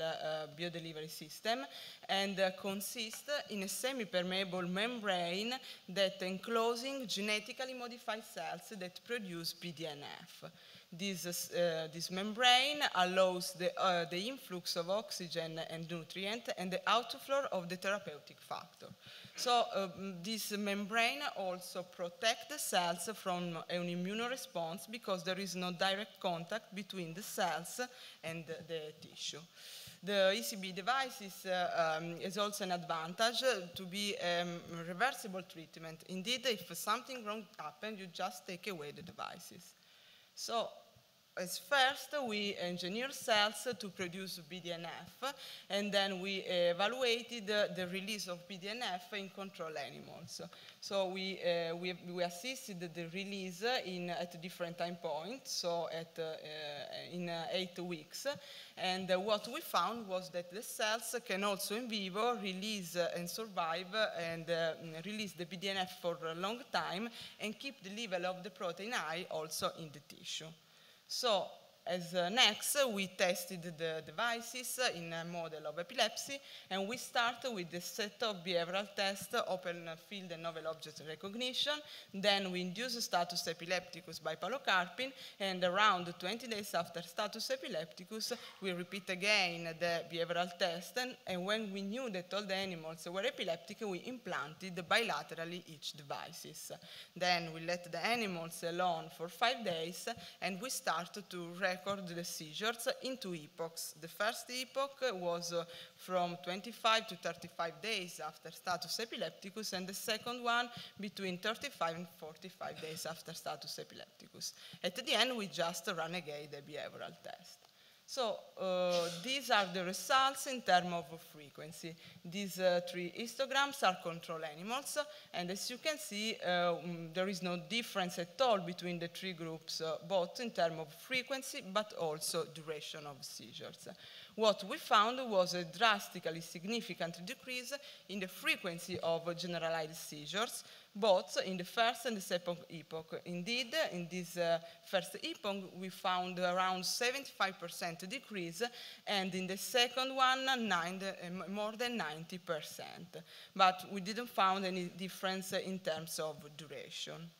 biodelivery system, and consists in a semi-permeable membrane that enclosing genetically modified cells that produce BDNF. This membrane allows the influx of oxygen and nutrient and the outflow of the therapeutic factor. So this membrane also protects the cells from an immune response because there is no direct contact between the cells and the tissue. The ECB device is also an advantage to be reversible treatment. Indeed, if something wrong happens, you just take away the devices. So, as first, we engineer cells to produce BDNF, and then we evaluated the release of BDNF in control animals. So we assisted the release at different time points, so in 8 weeks. And what we found was that the cells can also in vivo release and survive and release the BDNF for a long time and keep the level of the protein high also in the tissue. So, as next, we tested the devices in a model of epilepsy, and we start with the set of behavioral tests, open field and novel object recognition. Then we induce status epilepticus by pilocarpine, and around 20 days after status epilepticus, we repeat again the behavioral test, and when we knew that all the animals were epileptic, we implanted bilaterally each devices. Then we let the animals alone for 5 days, and we start to record the seizures into epochs. The first epoch was from 25 to 35 days after status epilepticus, and the second one between 35 and 45 days after status epilepticus. At the end, we just run again the behavioral test. So these are the results in terms of frequency. These three histograms are control animals, and as you can see, there is no difference at all between the three groups, both in terms of frequency, but also duration of seizures. What we found was a drastically significant decrease in the frequency of generalized seizures, both in the first and the second epoch. Indeed, in this first epoch, we found around 75% decrease, and in the second one, more than 90%. But we didn't find any difference in terms of duration.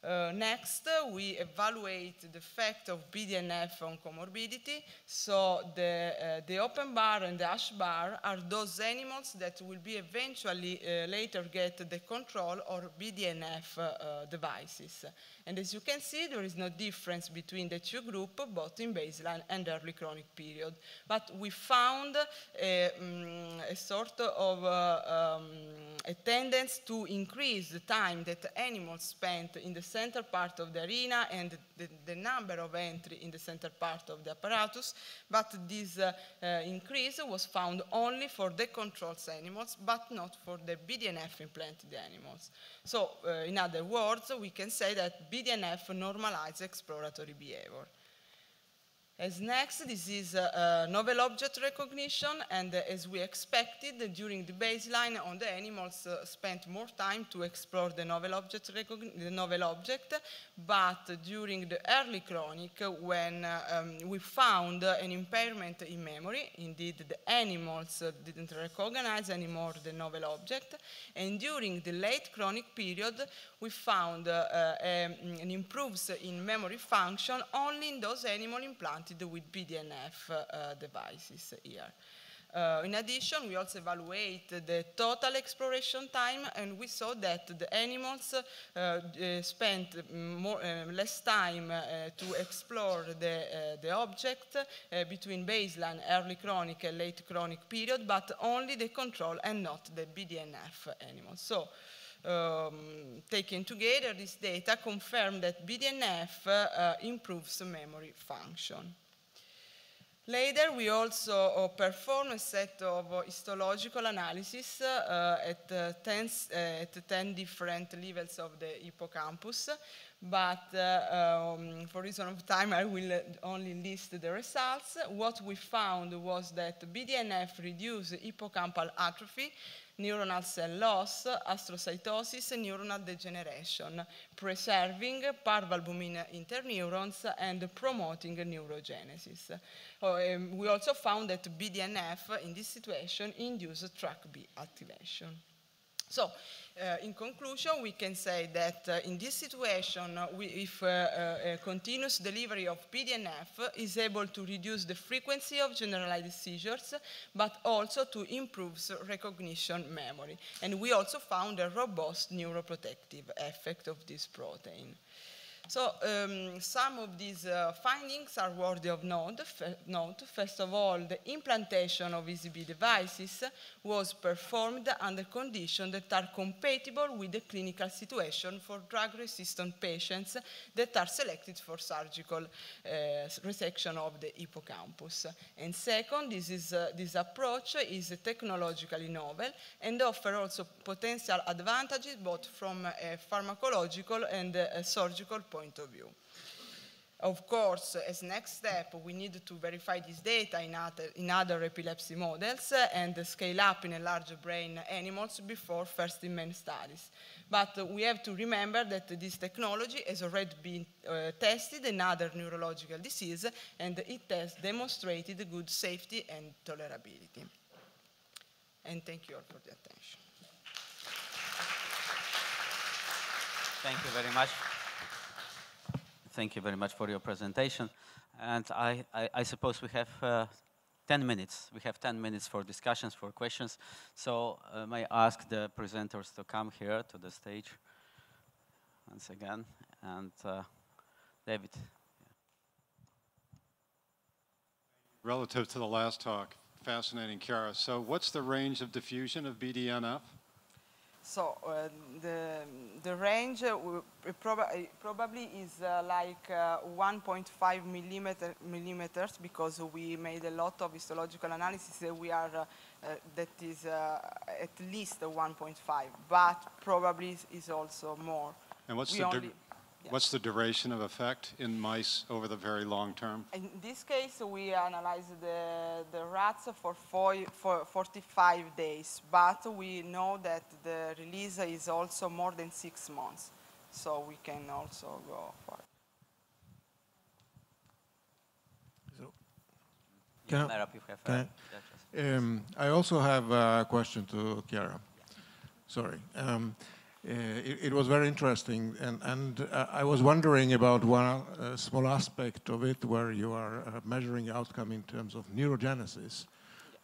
Next, we evaluate the effect of BDNF on comorbidity. So the open bar and the hash bar are those animals that will be eventually later get the control or BDNF devices. And as you can see, there is no difference between the two groups, both in baseline and early chronic period. But we found a sort of a tendency to increase the time that animals spent in the center part of the arena and the number of entries in the center part of the apparatus, but this increase was found only for the control animals, but not for the BDNF implanted animals. So, in other words, we can say that BDNF normalizes exploratory behavior. As next, this is novel object recognition, and as we expected, during the baseline, on the animals spent more time to explore the novel object, but during the early chronic, when we found an impairment in memory, indeed the animals didn't recognize anymore the novel object, and during the late chronic period, we found an improvement in memory function only in those animals implanted with BDNF devices here. In addition, we also evaluate the total exploration time, and we saw that the animals spent less time to explore the object between baseline, early chronic, and late chronic period, but only the control and not the BDNF animals. So, taken together, this data confirmed that BDNF improves memory function. Later, we also perform a set of histological analysis at 10 different levels of the hippocampus, but for reason of time, I will only list the results. What we found was that BDNF reduced hippocampal atrophy, neuronal cell loss, astrocytosis, neuronal degeneration, preserving parvalbumin interneurons and promoting neurogenesis. We also found that BDNF in this situation induces TrkB activation. So, in conclusion, we can say that in this situation, if continuous delivery of BDNF is able to reduce the frequency of generalized seizures, but also to improve recognition memory. And we also found a robust neuroprotective effect of this protein. So some of these findings are worthy of note. First of all, the implantation of ECB devices was performed under conditions that are compatible with the clinical situation for drug-resistant patients that are selected for surgical resection of the hippocampus. And second, this approach is technologically novel and offers also potential advantages both from a pharmacological and a surgical point of view. Of course, as next step, we need to verify this data in other epilepsy models and scale up in a larger brain animals before first-in-man studies. But we have to remember that this technology has already been tested in other neurological diseases, and it has demonstrated good safety and tolerability. And thank you all for the attention. Thank you very much. Thank you very much for your presentation. And I suppose we have 10 minutes. We have 10 minutes for discussions, for questions. So may I ask the presenters to come here to the stage once again. And David. Relative to the last talk, fascinating, Chiara. So what's the range of diffusion of BDNF? So the range probably is like 1.5 millimeters, because we made a lot of histological analysis. We are that is at least 1.5, but probably is also more. And what's the duration of effect in mice over the very long term? In this case, we analyzed the rats for 45 days, but we know that the release is also more than 6 months, so we can also go for it. So, I also have a question to Chiara. Yeah. Sorry. It was very interesting, and I was wondering about one small aspect of it where you are measuring outcome in terms of neurogenesis.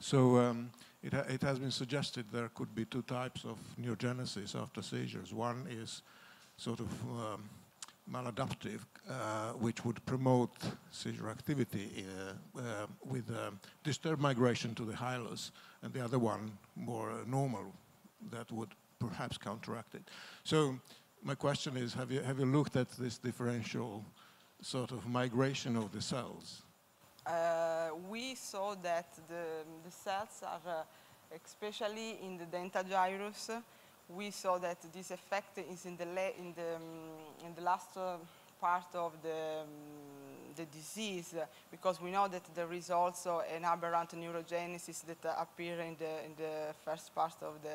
So it has been suggested there could be two types of neurogenesis after seizures. One is sort of maladaptive, which would promote seizure activity with disturbed migration to the hylus, and the other one more normal, that would perhaps counteracted. So my question is, have you looked at this differential sort of migration of the cells? We saw that the cells are, especially in the dentagyrus, we saw that this effect is in the last part of the disease, because we know that there is also an aberrant neurogenesis that appears in the first part of the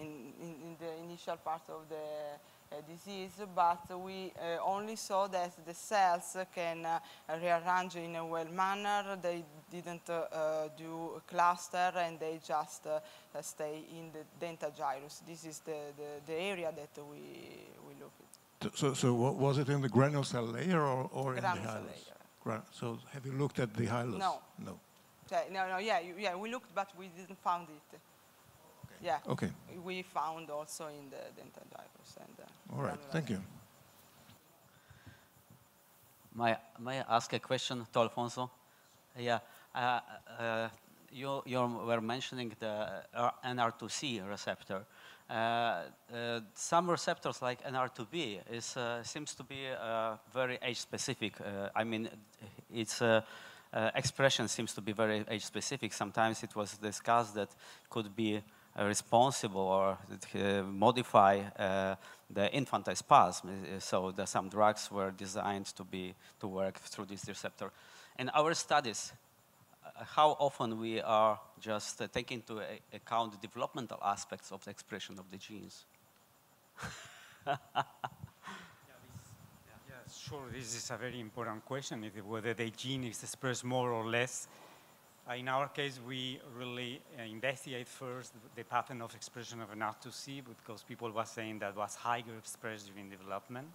in the initial part of the disease, but we only saw that the cells can rearrange in a well manner. They didn't do a cluster, and they just stay in the dentagyrus. This is the area that we look at. So was it in the granule cell layer or in the hylus? So have you looked at the hylus? No. No. No. Yeah. We looked, but we didn't find it. Okay. Yeah. Okay. We found also in the dentagyrus and. All right. Thank you. May I ask a question to Alfonso? Yeah. You were mentioning the NR2C receptor. Some receptors like NR2B seems to be very age-specific. I mean, it's expression seems to be very age-specific. Sometimes it was discussed that could be responsible or modify the infantile spasm. So some drugs were designed to work through this receptor. In our studies, how often we are just taking into account the developmental aspects of the expression of the genes? Sure, this is a very important question, whether the gene is expressed more or less. In our case, we really investigate first the pattern of expression of NR2C, because people were saying that was higher expressed during development,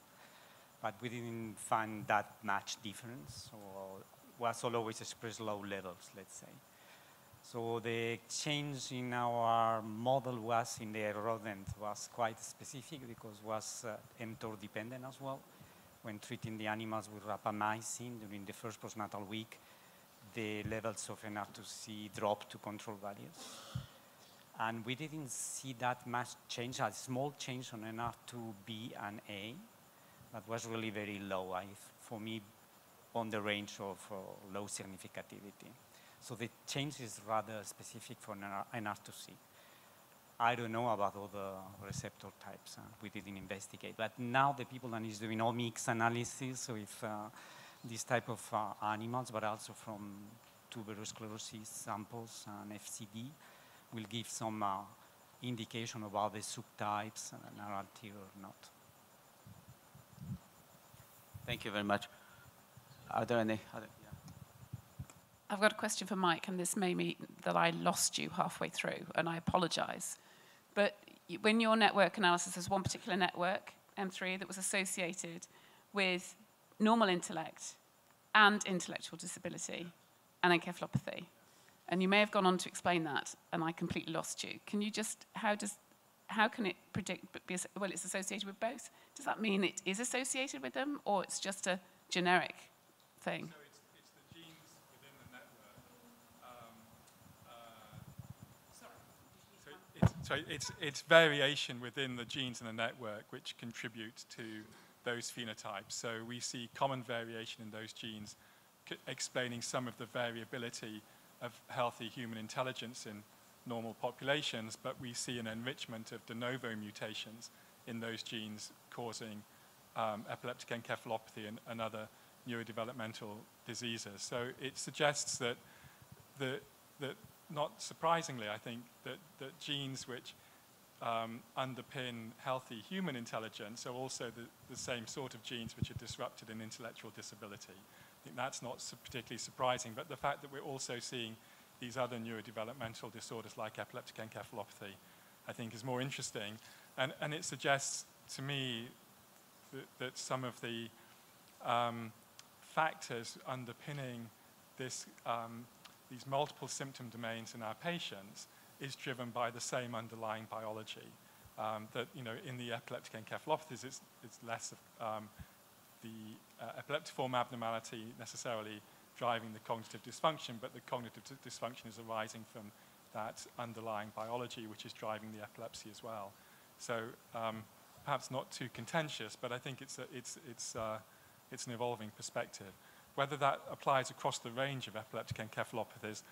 but we didn't find that much difference, or was always expressed low levels, let's say. So the change in our model was in the rodent was quite specific, because it was mTOR dependent as well. When treating the animals with rapamycin during the first postnatal week, the levels of NR2C dropped to control values. And we didn't see that much change, a small change on NR2B and A, that was really very low, for me, on the range of low significativity. So the change is rather specific for NR2C. I don't know about other receptor types. We didn't investigate. But now the people that is doing omics analysis with this type of animals, but also from tuberous sclerosis samples and FCD, will give some indication about the subtypes and are anterior or not. Thank you very much. Are there any other? I've got a question for Mike, and this may mean that I lost you halfway through, and I apologize. But when your network analysis, there's one particular network, M3, that was associated with normal intellect and intellectual disability and encephalopathy. And you may have gone on to explain that, and I completely lost you. Can you just, how can it predict, well, it's associated with both? Does that mean it is associated with them, or it's just a generic thing? So it's variation within the genes in the network which contributes to those phenotypes. So we see common variation in those genes explaining some of the variability of healthy human intelligence in normal populations, but we see an enrichment of de novo mutations in those genes causing epileptic encephalopathy and other neurodevelopmental diseases. So it suggests that not surprisingly, I think, that genes which underpin healthy human intelligence are also the same sort of genes which are disrupted in intellectual disability. I think that's not particularly surprising, but the fact that we're also seeing these other neurodevelopmental disorders like epileptic encephalopathy, I think, is more interesting. And it suggests to me that some of the factors underpinning this these multiple symptom domains in our patients is driven by the same underlying biology. That, you know, in the epileptic encephalopathies, it's less of the epileptiform abnormality necessarily driving the cognitive dysfunction, but the cognitive dysfunction is arising from that underlying biology, which is driving the epilepsy as well. So perhaps not too contentious, but I think it's an evolving perspective. Whether that applies across the range of epileptic encephalopathies,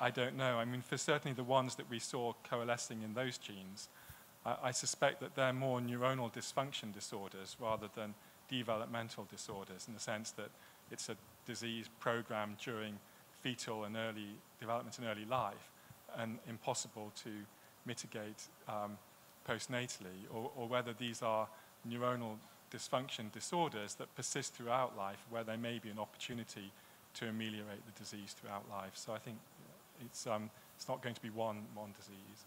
I don't know. I mean, for certainly the ones that we saw coalescing in those genes, I suspect that they're more neuronal dysfunction disorders rather than developmental disorders, in the sense that it's a disease programmed during fetal and early development and early life and impossible to mitigate postnatally, or whether these are neuronal dysfunction disorders that persist throughout life, where there may be an opportunity to ameliorate the disease throughout life. So I think it's not going to be one disease.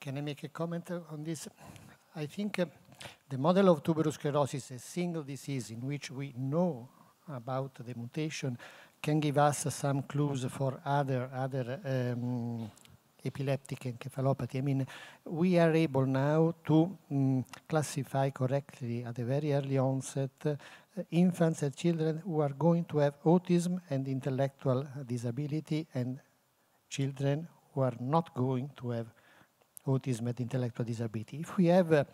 Can I make a comment on this? I think the model of tuberous sclerosis, a single disease in which we know about the mutation, can give us some clues for other epileptic encephalopathy. I mean, we are able now to classify correctly at a very early onset infants and children who are going to have autism and intellectual disability, and children who are not going to have autism and intellectual disability. If we have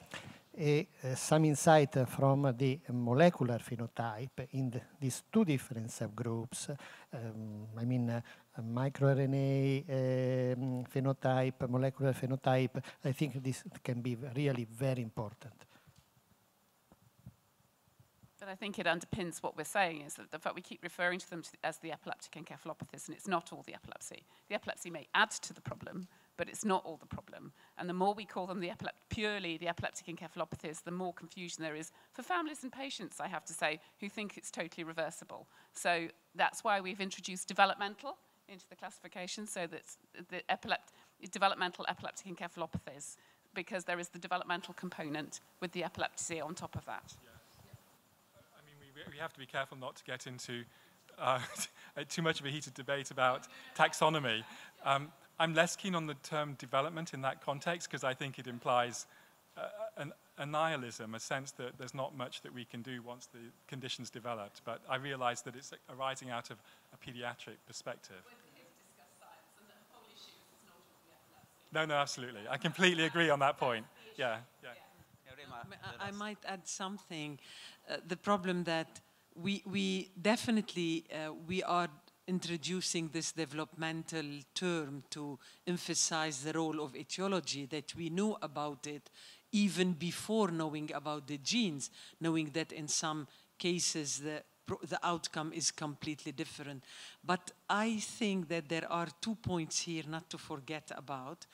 some insight from the molecular phenotype in these two different subgroups. I mean, microRNA phenotype, molecular phenotype. I think this can be really very important. But I think it underpins what we're saying, is that the fact we keep referring to them as the epileptic encephalopathies, and it's not all the epilepsy. The epilepsy may add to the problem, but it's not all the problem. And the more we call them the purely the epileptic encephalopathies, the more confusion there is for families and patients, I have to say, who think it's totally reversible. So that's why we've introduced developmental into the classification, so that's the developmental epileptic encephalopathies, because there is the developmental component with the epilepsy on top of that. Yeah. We have to be careful not to get into too much of a heated debate about taxonomy. I'm less keen on the term development in that context, because I think it implies a nihilism, a sense that there's not much that we can do once the condition's developed. But I realize that it's arising out of a pediatric perspective. Well, the kids discuss science, and the whole issue is not all the epilepsy. No, absolutely. I completely agree on that point. Yeah, yeah. I might add something. The problem that we definitely we are introducing this developmental term to emphasize the role of etiology, that we knew about it even before knowing about the genes, knowing that in some cases the outcome is completely different. But I think that there are 2 points here not to forget about.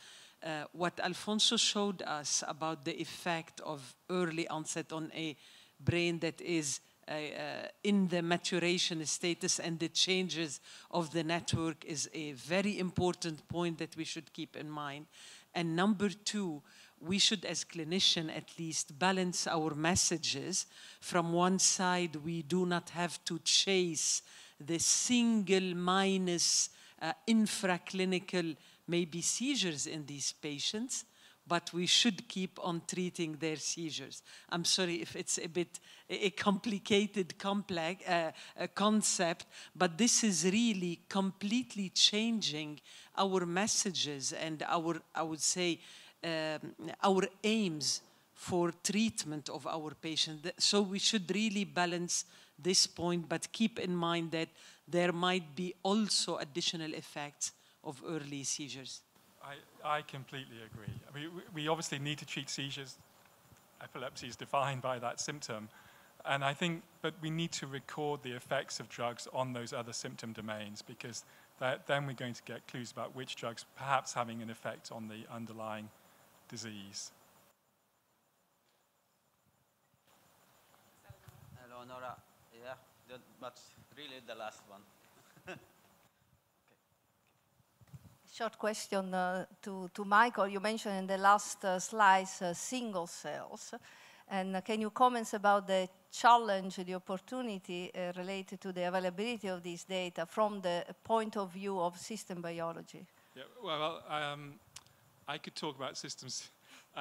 What Alfonso showed us about the effect of early onset on a brain that is in the maturation status and the changes of the network is a very important point that we should keep in mind. And number 2, we should, as clinicians at least, balance our messages. From one side, we do not have to chase the single minus infraclinical maybe seizures in these patients, but we should keep on treating their seizures. I'm sorry if it's a bit a complicated concept, but this is really completely changing our messages and our, I would say, our aims for treatment of our patients. So we should really balance this point, but keep in mind that there might be also additional effects of early seizures. I completely agree. I mean, we obviously need to treat seizures. Epilepsy is defined by that symptom. And I think, but we need to record the effects of drugs on those other symptom domains, because then we're going to get clues about which drugs perhaps having an effect on the underlying disease. Eleonora, yeah, but really the last one. Short question to Michael. You mentioned in the last slides single cells. And can you comment about the challenge, the opportunity related to the availability of these data from the point of view of system biology? Yeah, well, I could talk about systems,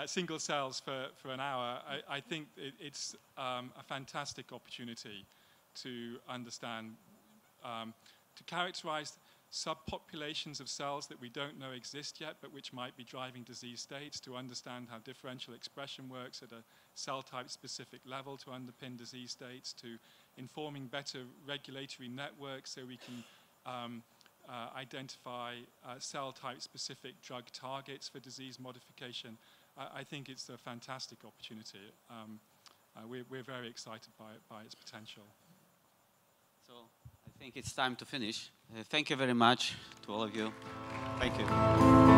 single cells for an hour. I think it's a fantastic opportunity to understand, to characterize subpopulations of cells that we don't know exist yet, but which might be driving disease states, to understand how differential expression works at a cell type specific level to underpin disease states, to informing better regulatory networks so we can identify cell type specific drug targets for disease modification. I think it's a fantastic opportunity. We're very excited by its potential. So I think it's time to finish. Thank you very much to all of you. Thank you.